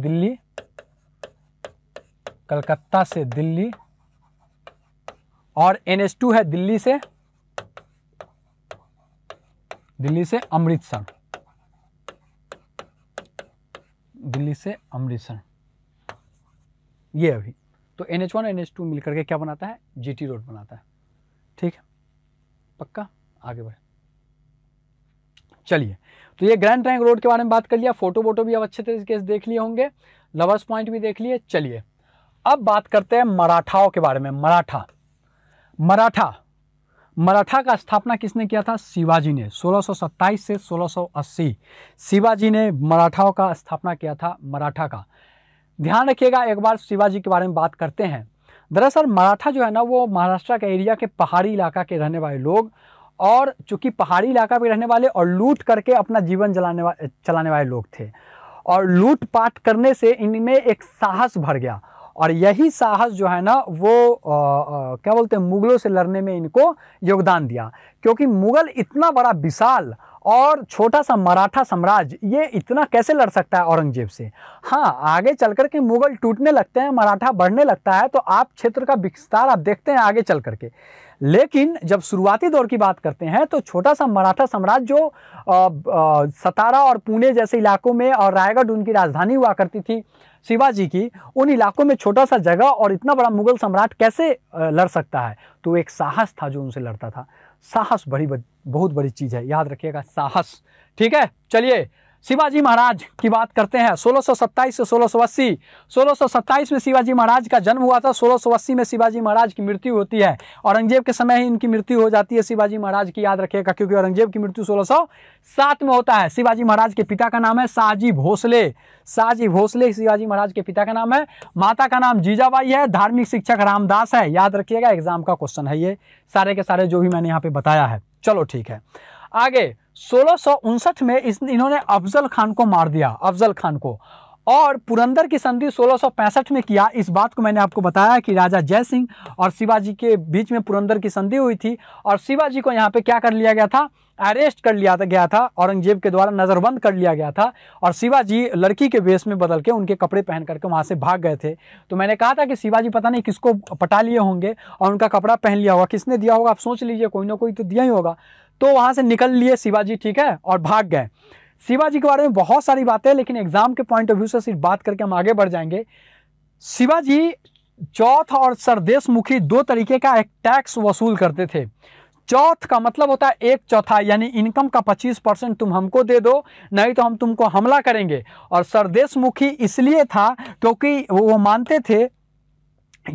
दिल्ली और NH2 है दिल्ली से अमृतसर, ये अभी तो NH1 NH2 मिलकर के क्या बनाता है, GT रोड बनाता है। ठीक है, पक्का, आगे बढ़े। चलिए, तो ये ग्रैंड ट्रंक रोड के बारे में बात कर लिया, फोटो वोटो भी अब अच्छे तरीके से देख लिए होंगे, लवर्स पॉइंट भी देख लिए। चलिए अब बात करते हैं मराठाओं के बारे में। मराठा का स्थापना किसने किया था, शिवाजी ने। 1627 से 1680 शिवाजी ने मराठाओं का स्थापना किया था। मराठा का ध्यान रखिएगा। एक बार शिवाजी के बारे में बात करते हैं। दरअसल मराठा जो है ना वो महाराष्ट्र के एरिया के पहाड़ी इलाका के रहने वाले लोग, और चूंकि पहाड़ी इलाका में रहने वाले और लूट करके अपना जीवन चलाने वाले लोग थे, और लूटपाट करने से इनमें एक साहस भर गया और यही साहस जो है ना वो क्या बोलते हैं, मुगलों से लड़ने में इनको योगदान दिया। क्योंकि मुगल इतना बड़ा विशाल और छोटा सा मराठा साम्राज्य, ये इतना कैसे लड़ सकता है औरंगजेब से। हाँ, आगे चलकर के मुगल टूटने लगते हैं, मराठा बढ़ने लगता है, तो आप क्षेत्र का विस्तार आप देखते हैं आगे चल करके। लेकिन जब शुरुआती दौर की बात करते हैं तो छोटा सा मराठा साम्राज्य जो सतारा और पुणे जैसे इलाकों में, और रायगढ़ उनकी राजधानी हुआ करती थी शिवाजी की, उन इलाकों में छोटा सा जगह और इतना बड़ा मुगल सम्राट कैसे लड़ सकता है। तो एक साहस था जो उनसे लड़ता था। साहस बहुत बड़ी चीज़ है, याद रखिएगा, साहस। ठीक है, चलिए शिवाजी महाराज की बात करते हैं। 1627 से 1680, 1627 में शिवाजी महाराज का जन्म हुआ था, 1680 में शिवाजी महाराज की मृत्यु होती है। औरंगजेब के समय ही इनकी मृत्यु हो जाती है, शिवाजी महाराज की याद रखिएगा, क्योंकि औरंगजेब की मृत्यु 1607 में होता है। शिवाजी महाराज के पिता का नाम है शाहजी भोसले, शाहजी भोसले शिवाजी महाराज के पिता का नाम है। माता का नाम जीजाबाई है। धार्मिक शिक्षक रामदास है, याद रखिएगा, एग्जाम का क्वेश्चन है ये सारे के सारे जो भी मैंने यहाँ पे बताया है। चलो ठीक है आगे। 1659 में इन्होंने अफजल खान को मार दिया, अफजल खान को, और पुरंदर की संधि 1665 में किया। इस बात को मैंने आपको बताया कि राजा जय सिंह और शिवाजी के बीच में पुरंदर की संधि हुई थी, और शिवाजी को यहाँ पे क्या कर लिया गया था, अरेस्ट कर लिया गया था, औरंगजेब के द्वारा नज़रबंद कर लिया गया था, और शिवाजी लड़की के वेश में बदल के उनके कपड़े पहन करके वहाँ से भाग गए थे। तो मैंने कहा था कि शिवाजी पता नहीं किसको पटा लिए होंगे और उनका कपड़ा पहन लिया होगा, किसने दिया होगा आप सोच लीजिए, कोई ना कोई तो दिया ही होगा। तो वहाँ से निकल लिए शिवाजी, ठीक है, और भाग गए। शिवाजी के बारे में बहुत सारी बातें हैं, लेकिन एग्जाम के पॉइंट ऑफ व्यू से सिर्फ बात करके हम आगे बढ़ जाएंगे। शिवाजी चौथ और सरदेशमुखी दो तरीके का एक टैक्स वसूल करते थे। चौथ का मतलब होता है एक चौथाई, यानी इनकम का 25% तुम हमको दे दो, नहीं तो हम तुमको हमला करेंगे। और सरदेशमुखी इसलिए था क्योंकि वो मानते थे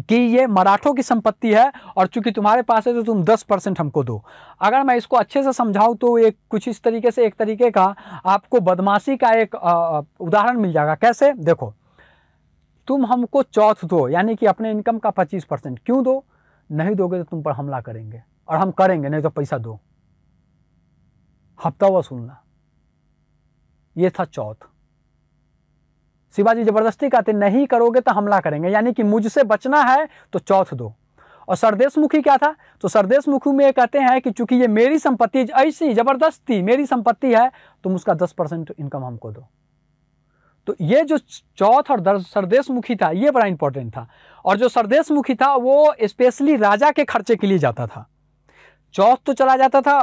कि ये मराठों की संपत्ति है और चूंकि तुम्हारे पास है तो तुम 10% हमको दो। अगर मैं इसको अच्छे से समझाऊँ तो एक कुछ इस तरीके से, एक तरीके का आपको बदमाशी का एक उदाहरण मिल जाएगा। कैसे, देखो, तुम हमको चौथ दो यानी कि अपने इनकम का 25%, क्यों दो, नहीं दोगे तो तुम पर हमला करेंगे, और हम करेंगे नहीं तो पैसा दो, हफ्ता वसूलना, ये था चौथ। शिवाजी जबरदस्ती कहते नहीं करोगे तो हमला करेंगे, यानी कि मुझसे बचना है तो चौथ दो। और सरदेशमुखी क्या था, तो सरदेशमुखी में कहते हैं कि चूंकि ये मेरी संपत्ति, ऐसी जबरदस्ती मेरी संपत्ति है, तुम उसका 10% इनकम हमको दो। तो ये जो चौथ और सरदेशमुखी था ये बड़ा इंपॉर्टेंट था। और जो सरदेशमुखी था वो स्पेशली राजा के खर्चे के लिए जाता था। चौथ तो चला जाता था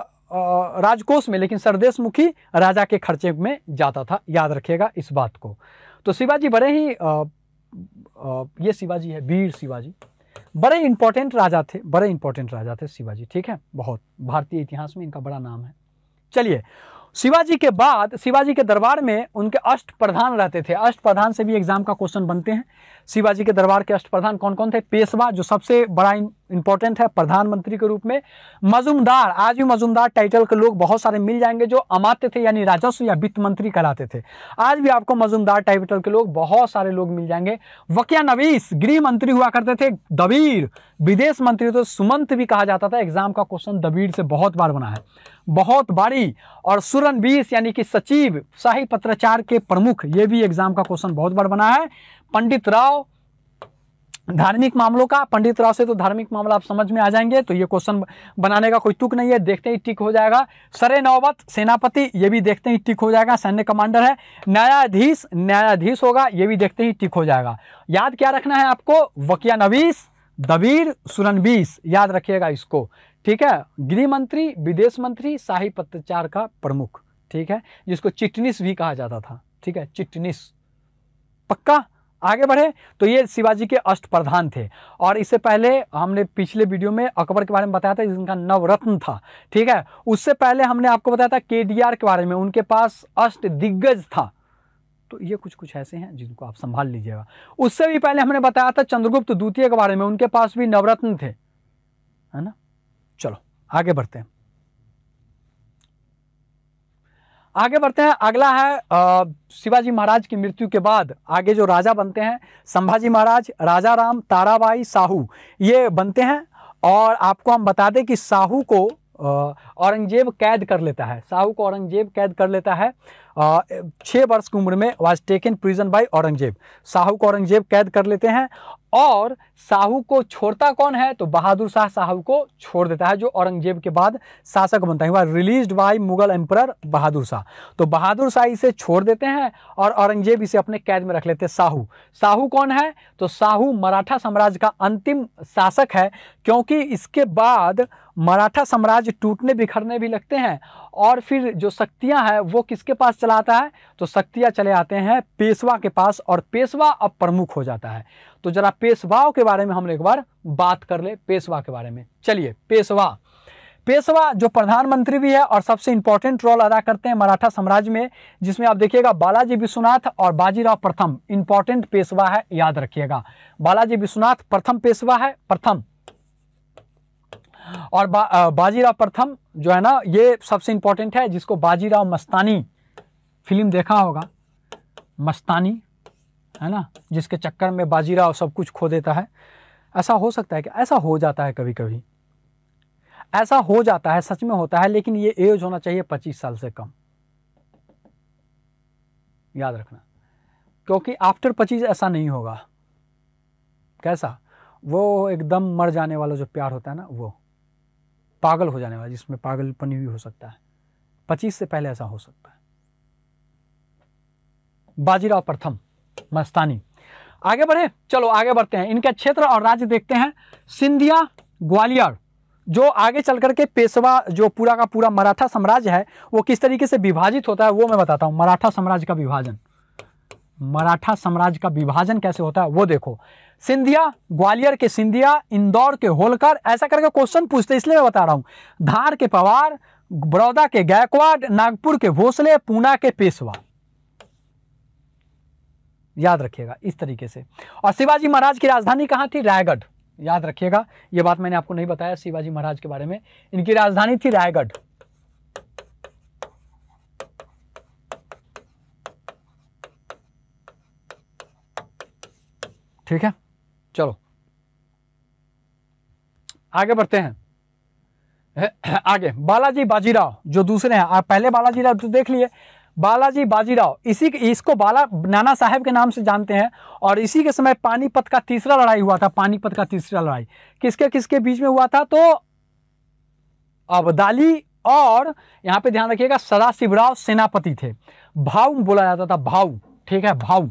राजकोष में, लेकिन सरदेशमुखी राजा के खर्चे में जाता था, याद रखिएगा इस बात को। तो शिवाजी बड़े ही ये शिवाजी है वीर शिवाजी, बड़े इंपॉर्टेंट राजा थे, बड़े इंपॉर्टेंट राजा थे शिवाजी, ठीक है, बहुत भारतीय इतिहास में इनका बड़ा नाम है। चलिए, शिवाजी के बाद शिवाजी के दरबार में उनके अष्ट प्रधान रहते थे। अष्ट प्रधान से भी एग्जाम का क्वेश्चन बनते हैं। शिवाजी के दरबार के अष्ट प्रधान कौन कौन थे? पेशवा, जो सबसे बड़ा इंपॉर्टेंट है प्रधानमंत्री के रूप में, मजूमदार, आज भी मजूमदार टाइटल के लोग बहुत सारे मिल जाएंगे, जो अमात्य थे यानी राजस्व या वित्त मंत्री कहलाते थे, आज भी आपको मजूमदार टाइटल के लोग बहुत सारे लोग मिल जाएंगे। वकिया नवीस, गृह मंत्री हुआ करते थे। दबीर, विदेश मंत्री तो सुमंत भी कहा जाता था, एग्जाम का क्वेश्चन दबीर से बहुत बार बना है, बहुत बारी। और सुरनबीस यानी कि सचिव, शाही पत्राचार के प्रमुख, ये भी एग्जाम का क्वेश्चन बहुत बार बना है। पंडित राव, धार्मिक मामलों का, पंडित राव से तो धार्मिक मामला आप समझ में आ जाएंगे, तो ये क्वेश्चन बनाने का कोई तुक नहीं है, देखते ही टिक हो जाएगा। सरे नौबत, सेनापति, ये भी देखते ही टिक हो जाएगा, सैन्य कमांडर है। न्यायाधीश, न्यायाधीश होगा, ये भी देखते ही टिक हो जाएगा। याद क्या रखना है आपको, वकिया नवीस, दबीर, सुरनबीस, याद रखिएगा इसको, ठीक है। गृह मंत्री, विदेश मंत्री, शाही पत्राचार का प्रमुख, ठीक है, जिसको चिटनिस भी कहा जाता था, ठीक है, चिटनिस। पक्का आगे बढ़े, तो ये शिवाजी के अष्ट प्रधान थे। और इससे पहले हमने पिछले वीडियो में अकबर के बारे में बताया था, जिनका नवरत्न था, ठीक है। उससे पहले हमने आपको बताया था केडीआर के बारे में, उनके पास अष्ट दिग्गज था। तो ये कुछ कुछ ऐसे हैं जिनको आप संभाल लीजिएगा। उससे भी पहले हमने बताया था चंद्रगुप्त द्वितीय के बारे में, उनके पास भी नवरत्न थे, है ना। चलो आगे बढ़ते हैं, आगे बढ़ते हैं। अगला है शिवाजी महाराज की मृत्यु के बाद आगे जो राजा बनते हैं, संभाजी महाराज, राजा राम, ताराबाई, साहू, ये बनते हैं। और आपको हम बता दें कि साहू को औरंगजेब कैद कर लेता है, साहू को औरंगजेब कैद कर लेता है 6 वर्ष की उम्र में। Was taken prison by Aurangzeb, Sahu को औरंगजेब कैद कर लेते हैं। और साहू को छोड़ता कौन है, तो बहादुर शाह साहू को छोड़ देता है, जो औरंगजेब के बाद शासक बनता है। Released by Mughal emperor Bahadur Shah, तो बहादुर शाह इसे छोड़ देते हैं और औरंगजेब इसे अपने कैद में रख लेते हैं। साहू, साहू कौन है, तो साहू मराठा साम्राज्य का अंतिम शासक है, क्योंकि इसके बाद मराठा साम्राज्य टूटने बिखरने भी लगते हैं, और फिर जो शक्तियाँ हैं वो किसके पास चला आता है, तो शक्तियाँ चले आते हैं पेशवा के पास, और पेशवा अब प्रमुख हो जाता है। तो जरा पेशवाओं के बारे में हम एक बार बात कर ले, पेशवा के बारे में। चलिए, पेशवा, पेशवा जो प्रधानमंत्री भी है और सबसे इंपॉर्टेंट रोल अदा करते हैं मराठा साम्राज्य में, जिसमें आप देखिएगा बालाजी विश्वनाथ और बाजीराव प्रथम इंपॉर्टेंट पेशवा है, याद रखिएगा। बालाजी विश्वनाथ प्रथम पेशवा है, प्रथम, और बाजीराव प्रथम जो है ना ये सबसे इंपॉर्टेंट है, जिसको बाजीराव मस्तानी फिल्म देखा होगा, मस्तानी है ना, जिसके चक्कर में बाजीराव सब कुछ खो देता है। ऐसा हो सकता है कि ऐसा हो जाता है, कभी कभी ऐसा हो जाता है, सच में होता है, लेकिन ये एज होना चाहिए 25 साल से कम, याद रखना, क्योंकि आफ्टर 25 ऐसा नहीं होगा। कैसा? वो एकदम मर जाने वाला जो प्यार होता है ना, वो पागल हो जाने वाला, जिसमें पागलपन भी हो सकता है, 25 से पहले ऐसा हो सकता है। बाजीराव प्रथम मस्तानी। आगे बढ़े, चलो आगे बढ़ते हैं, इनका क्षेत्र और राज्य देखते हैं। सिंधिया, ग्वालियर, जो आगे चल करके पेशवा जो पूरा का पूरा मराठा साम्राज्य है वो किस तरीके से विभाजित होता है वो मैं बताता हूँ। मराठा साम्राज्य का विभाजन, मराठा साम्राज्य का विभाजन कैसे होता है वो देखो। सिंधिया, ग्वालियर के सिंधिया, इंदौर के होलकर, ऐसा करके क्वेश्चन पूछते, इसलिए मैं बता रहा हूँ। धार के पवार, बड़ौदा के गायकवाड़, नागपुर के भोसले, पूना के पेशवा, याद रखिएगा इस तरीके से। और शिवाजी महाराज की राजधानी कहाँ थी? रायगढ़, याद रखिएगा। ये बात मैंने आपको नहीं बताया शिवाजी महाराज के बारे में, इनकी राजधानी थी रायगढ़। ठीक है, चलो आगे बढ़ते हैं। आगे बालाजी बाजीराव जो दूसरे हैं, आप पहले बालाजी राव तो देख लिए, बालाजी बाजीराव इसको बाला नाना साहब के नाम से जानते हैं, और इसी के समय पानीपत का तीसरा लड़ाई हुआ था। पानीपत का तीसरा लड़ाई किसके किसके बीच में हुआ था? तो अबदाली और यहाँ पे ध्यान रखिएगा सदाशिवराव सेनापति थे। भाऊ बोला जाता था, भाऊ, ठीक है, भाऊ,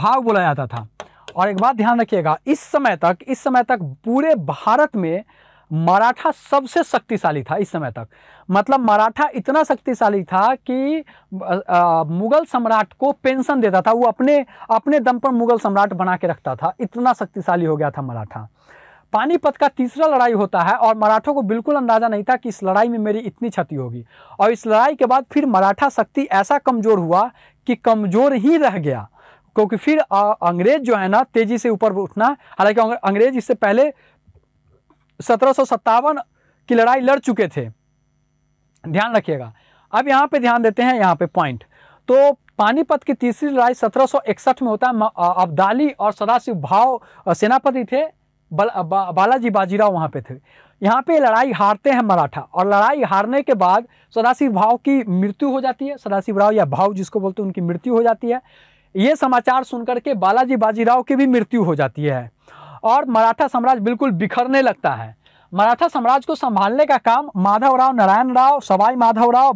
भाऊ बोला जाता था। और एक बात ध्यान रखिएगा, इस समय तक पूरे भारत में मराठा सबसे शक्तिशाली था। इस समय तक मतलब मराठा इतना शक्तिशाली था कि मुगल सम्राट को पेंशन देता था, वो अपने दम पर मुगल सम्राट बना के रखता था, इतना शक्तिशाली हो गया था मराठा। पानीपत का तीसरा लड़ाई होता है और मराठों को बिल्कुल अंदाजा नहीं था कि इस लड़ाई में मेरी इतनी क्षति होगी। और इस लड़ाई के बाद फिर मराठा शक्ति ऐसा कमज़ोर हुआ कि कमज़ोर ही रह गया, क्योंकि फिर अंग्रेज जो है ना तेज़ी से ऊपर उठना, हालांकि अंग्रेज इससे पहले 1757 की लड़ाई लड़ चुके थे, ध्यान रखिएगा। अब यहाँ पे ध्यान देते हैं, यहाँ पे पॉइंट, तो पानीपत की तीसरी लड़ाई 1761 में होता है। अब्दाली और सदाशिव भाव सेनापति थे, बालाजी बाजीराव वहाँ पे थे। यहाँ पे लड़ाई हारते हैं मराठा, और लड़ाई हारने के बाद सदाशिव भाव की मृत्यु हो जाती है, सदाशिव राव या भाव जिसको बोलते हैं उनकी मृत्यु हो जाती है। ये समाचार सुनकर के बालाजी बाजीराव की भी मृत्यु हो जाती है और मराठा साम्राज्य बिल्कुल बिखरने लगता है। मराठा साम्राज्य को संभालने का काम माधवराव, नारायण राव, सवाई माधवराव,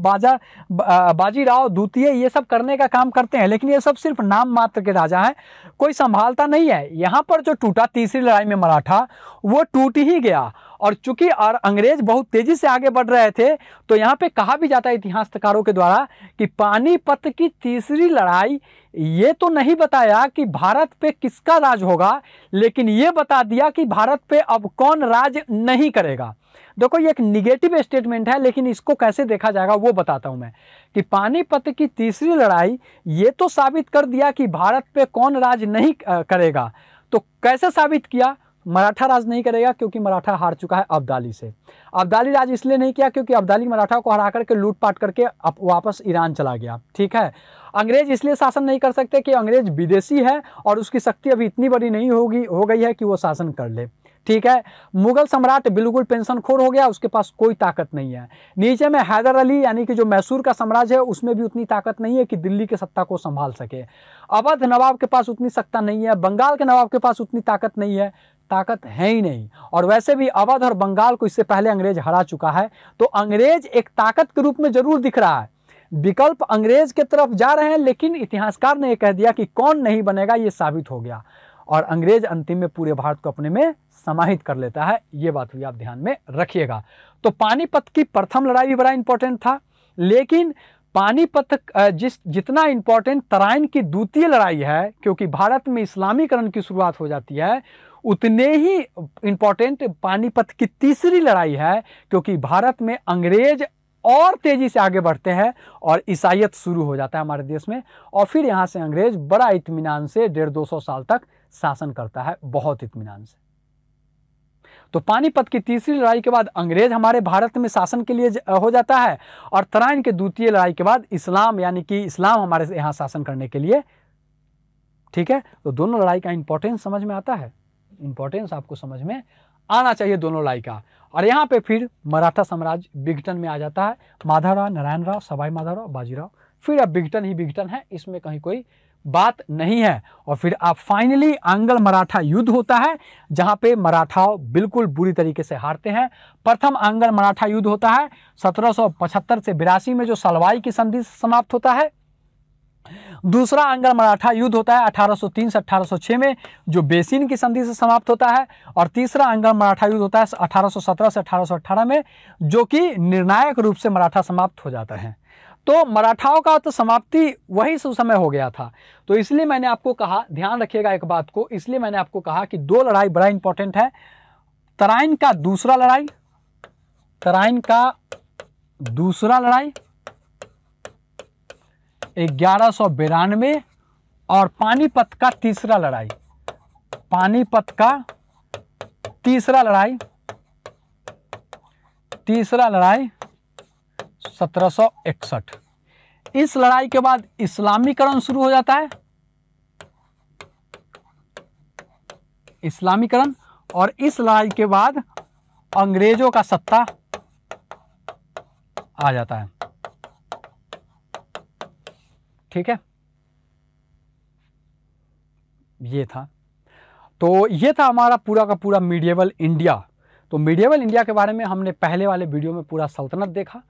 बाजीराव द्वितीय, ये सब करने का काम करते हैं, लेकिन ये सब सिर्फ नाम मात्र के राजा हैं, कोई संभालता नहीं है। यहाँ पर जो टूटा तीसरी लड़ाई में मराठा, वो टूट ही गया। और चूंकि और अंग्रेज बहुत तेजी से आगे बढ़ रहे थे, तो यहाँ पे कहा भी जाता है इतिहासकारों के द्वारा कि पानीपत की तीसरी लड़ाई ये तो नहीं बताया कि भारत पे किसका राज होगा, लेकिन ये बता दिया कि भारत पे अब कौन राज नहीं करेगा। देखो ये एक निगेटिव स्टेटमेंट है, लेकिन इसको कैसे देखा जाएगा वो बताता हूं मैं। कि पानीपत की तीसरी लड़ाई ये तो साबित कर दिया कि भारत पे कौन राज नहीं करेगा। तो कैसे साबित किया? मराठा राज नहीं करेगा, क्योंकि मराठा हार चुका है अब्दाली से। अब्दाली राज इसलिए नहीं किया क्योंकि अब्दाली मराठा को हरा करके लूटपाट करके वापस ईरान चला गया। ठीक है, अंग्रेज इसलिए शासन नहीं कर सकते कि अंग्रेज विदेशी है और उसकी शक्ति अभी इतनी बड़ी नहीं होगी हो गई है कि वो शासन कर ले। ठीक है, मुगल सम्राट बिल्कुल पेंशनखोर हो गया, उसके पास कोई ताकत नहीं है। नीचे में हैदर अली यानी कि जो मैसूर का साम्राज्य है उसमें भी उतनी ताकत नहीं है कि दिल्ली के सत्ता को संभाल सके। अवध नवाब के पास उतनी सत्ता नहीं है, बंगाल के नवाब के पास उतनी ताकत नहीं है, ताकत है ही नहीं। और वैसे भी अवध और बंगाल को इससे पहले अंग्रेज हरा चुका है। तो अंग्रेज एक ताकत के रूप में जरूर दिख रहा है, विकल्प अंग्रेज के तरफ जा रहे हैं, लेकिन इतिहासकार ने यह कह दिया कि कौन नहीं बनेगा ये साबित हो गया। और अंग्रेज अंतिम में पूरे भारत को अपने में समाहित कर लेता है, ये बात भी आप ध्यान में रखिएगा। तो पानीपत की प्रथम लड़ाई भी बड़ा इंपॉर्टेंट था, लेकिन पानीपत जितना इंपॉर्टेंट तराइन की द्वितीय लड़ाई है, क्योंकि भारत में इस्लामीकरण की शुरुआत हो जाती है, उतने ही इम्पोर्टेंट पानीपत की तीसरी लड़ाई है, क्योंकि भारत में अंग्रेज और तेज़ी से आगे बढ़ते हैं और ईसाइयत शुरू हो जाता है हमारे देश में, और फिर यहाँ से अंग्रेज बड़ा इत्मीनान से 150-200 साल तक शासन करता है, बहुत इत्मीनान से। तो पानीपत की तीसरी लड़ाई के बाद अंग्रेज हमारे भारत में शासन के लिए हो जाता है, और तराइन के द्वितीय लड़ाई के बाद इस्लाम, यानी कि इस्लाम हमारे यहाँ शासन करने के लिए, ठीक है। तो दोनों लड़ाई का इंपॉर्टेंस समझ में आता है, इंपॉर्टेंस आपको समझ में आना चाहिए दोनों लड़ाई का। और यहाँ पे फिर मराठा साम्राज्य विघटन में आ जाता है, माधवराव, नारायण राव, सवाई माधवराव, बाजीराव, फिर अब विघटन ही विघटन है, इसमें कहीं कोई बात नहीं है। और फिर आप फाइनली आंग्ल मराठा युद्ध होता है, जहाँ पे मराठाओं बिल्कुल बुरी तरीके से हारते हैं। प्रथम आंग्ल मराठा युद्ध होता है 1775 से 82 में, जो सलवाई की संधि से समाप्त होता है। दूसरा आंग्ल मराठा युद्ध होता है 1803 से 1806 में, जो बेसिन की संधि से समाप्त होता है। और तीसरा आंग्ल मराठा युद्ध होता है 1817 से 1818 में, जो कि निर्णायक रूप से मराठा समाप्त हो जाता है। तो मराठाओं का तो समाप्ति वही समय हो गया था। तो इसलिए मैंने आपको कहा, ध्यान रखिएगा एक बात को, इसलिए मैंने आपको कहा कि दो लड़ाई बड़ा इंपॉर्टेंट है। तराइन का दूसरा लड़ाई, तराइन का दूसरा लड़ाई 1192, और पानीपत का तीसरा लड़ाई, पानीपत का तीसरा लड़ाई, तीसरा लड़ाई 1761। इस लड़ाई के बाद इस्लामीकरण शुरू हो जाता है, इस्लामीकरण, और इस लड़ाई के बाद अंग्रेजों का सत्ता आ जाता है, ठीक है। ये था, तो ये था हमारा पूरा का पूरा मीडिएवल इंडिया। तो मीडिएवल इंडिया के बारे में हमने पहले वाले वीडियो में पूरा सल्तनत देखा,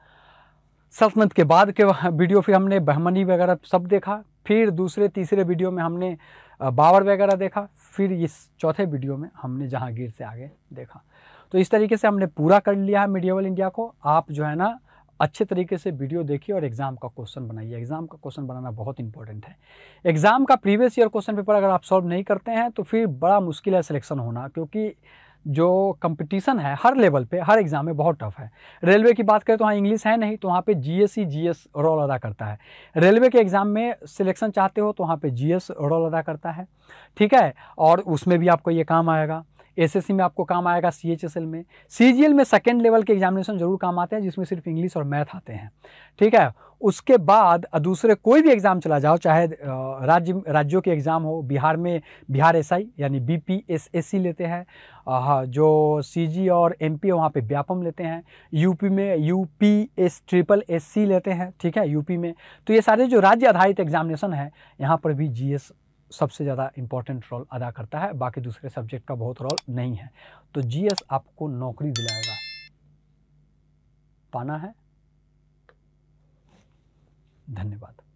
सल्तनत के बाद के वीडियो फिर हमने बहमनी वगैरह सब देखा, फिर दूसरे तीसरे वीडियो में हमने बाबर वगैरह देखा, फिर इस चौथे वीडियो में हमने जहांगीर से आगे देखा। तो इस तरीके से हमने पूरा कर लिया है मीडिएवल इंडिया को। आप जो है ना अच्छे तरीके से वीडियो देखिए और एग्जाम का क्वेश्चन बनाइए, एग्जाम का क्वेश्चन बनाना बहुत इंपॉर्टेंट है। एग्जाम का प्रीवियस ईयर क्वेश्चन पेपर अगर आप सॉल्व नहीं करते हैं तो फिर बड़ा मुश्किल है सिलेक्शन होना, क्योंकि जो कंपटीशन है हर लेवल पे, हर एग्जाम में बहुत टफ है। रेलवे की बात करें तो वहाँ इंग्लिश है नहीं, तो वहाँ पे जीएस रोल अदा करता है। रेलवे के एग्ज़ाम में सिलेक्शन चाहते हो तो वहाँ पे जीएस रोल अदा करता है, ठीक है। और उसमें भी आपको ये काम आएगा, एसएससी में आपको काम आएगा, सीएचएसएल में, सीजीएल में सेकेंड लेवल के एग्जामिनेशन जरूर काम आते हैं, जिसमें सिर्फ इंग्लिश और मैथ आते हैं, ठीक है। उसके बाद दूसरे कोई भी एग्ज़ाम चला जाओ, चाहे राज्यों के एग्ज़ाम हो, बिहार में बिहार एसआई यानी बीपीएसएससी लेते हैं, जो सीजी और एमपी वहाँ पे व्यापम लेते हैं, यूपी में यूपीएसएससी लेते हैं, ठीक है, यूपी में। तो ये सारे जो राज्य आधारित एग्जामिनेशन है, यहाँ पर भी जीएस सबसे ज़्यादा इम्पॉर्टेंट रोल अदा करता है, बाकी दूसरे सब्जेक्ट का बहुत रोल नहीं है। तो जीएस आपको नौकरी दिलाएगा, पाना है। धन्यवाद।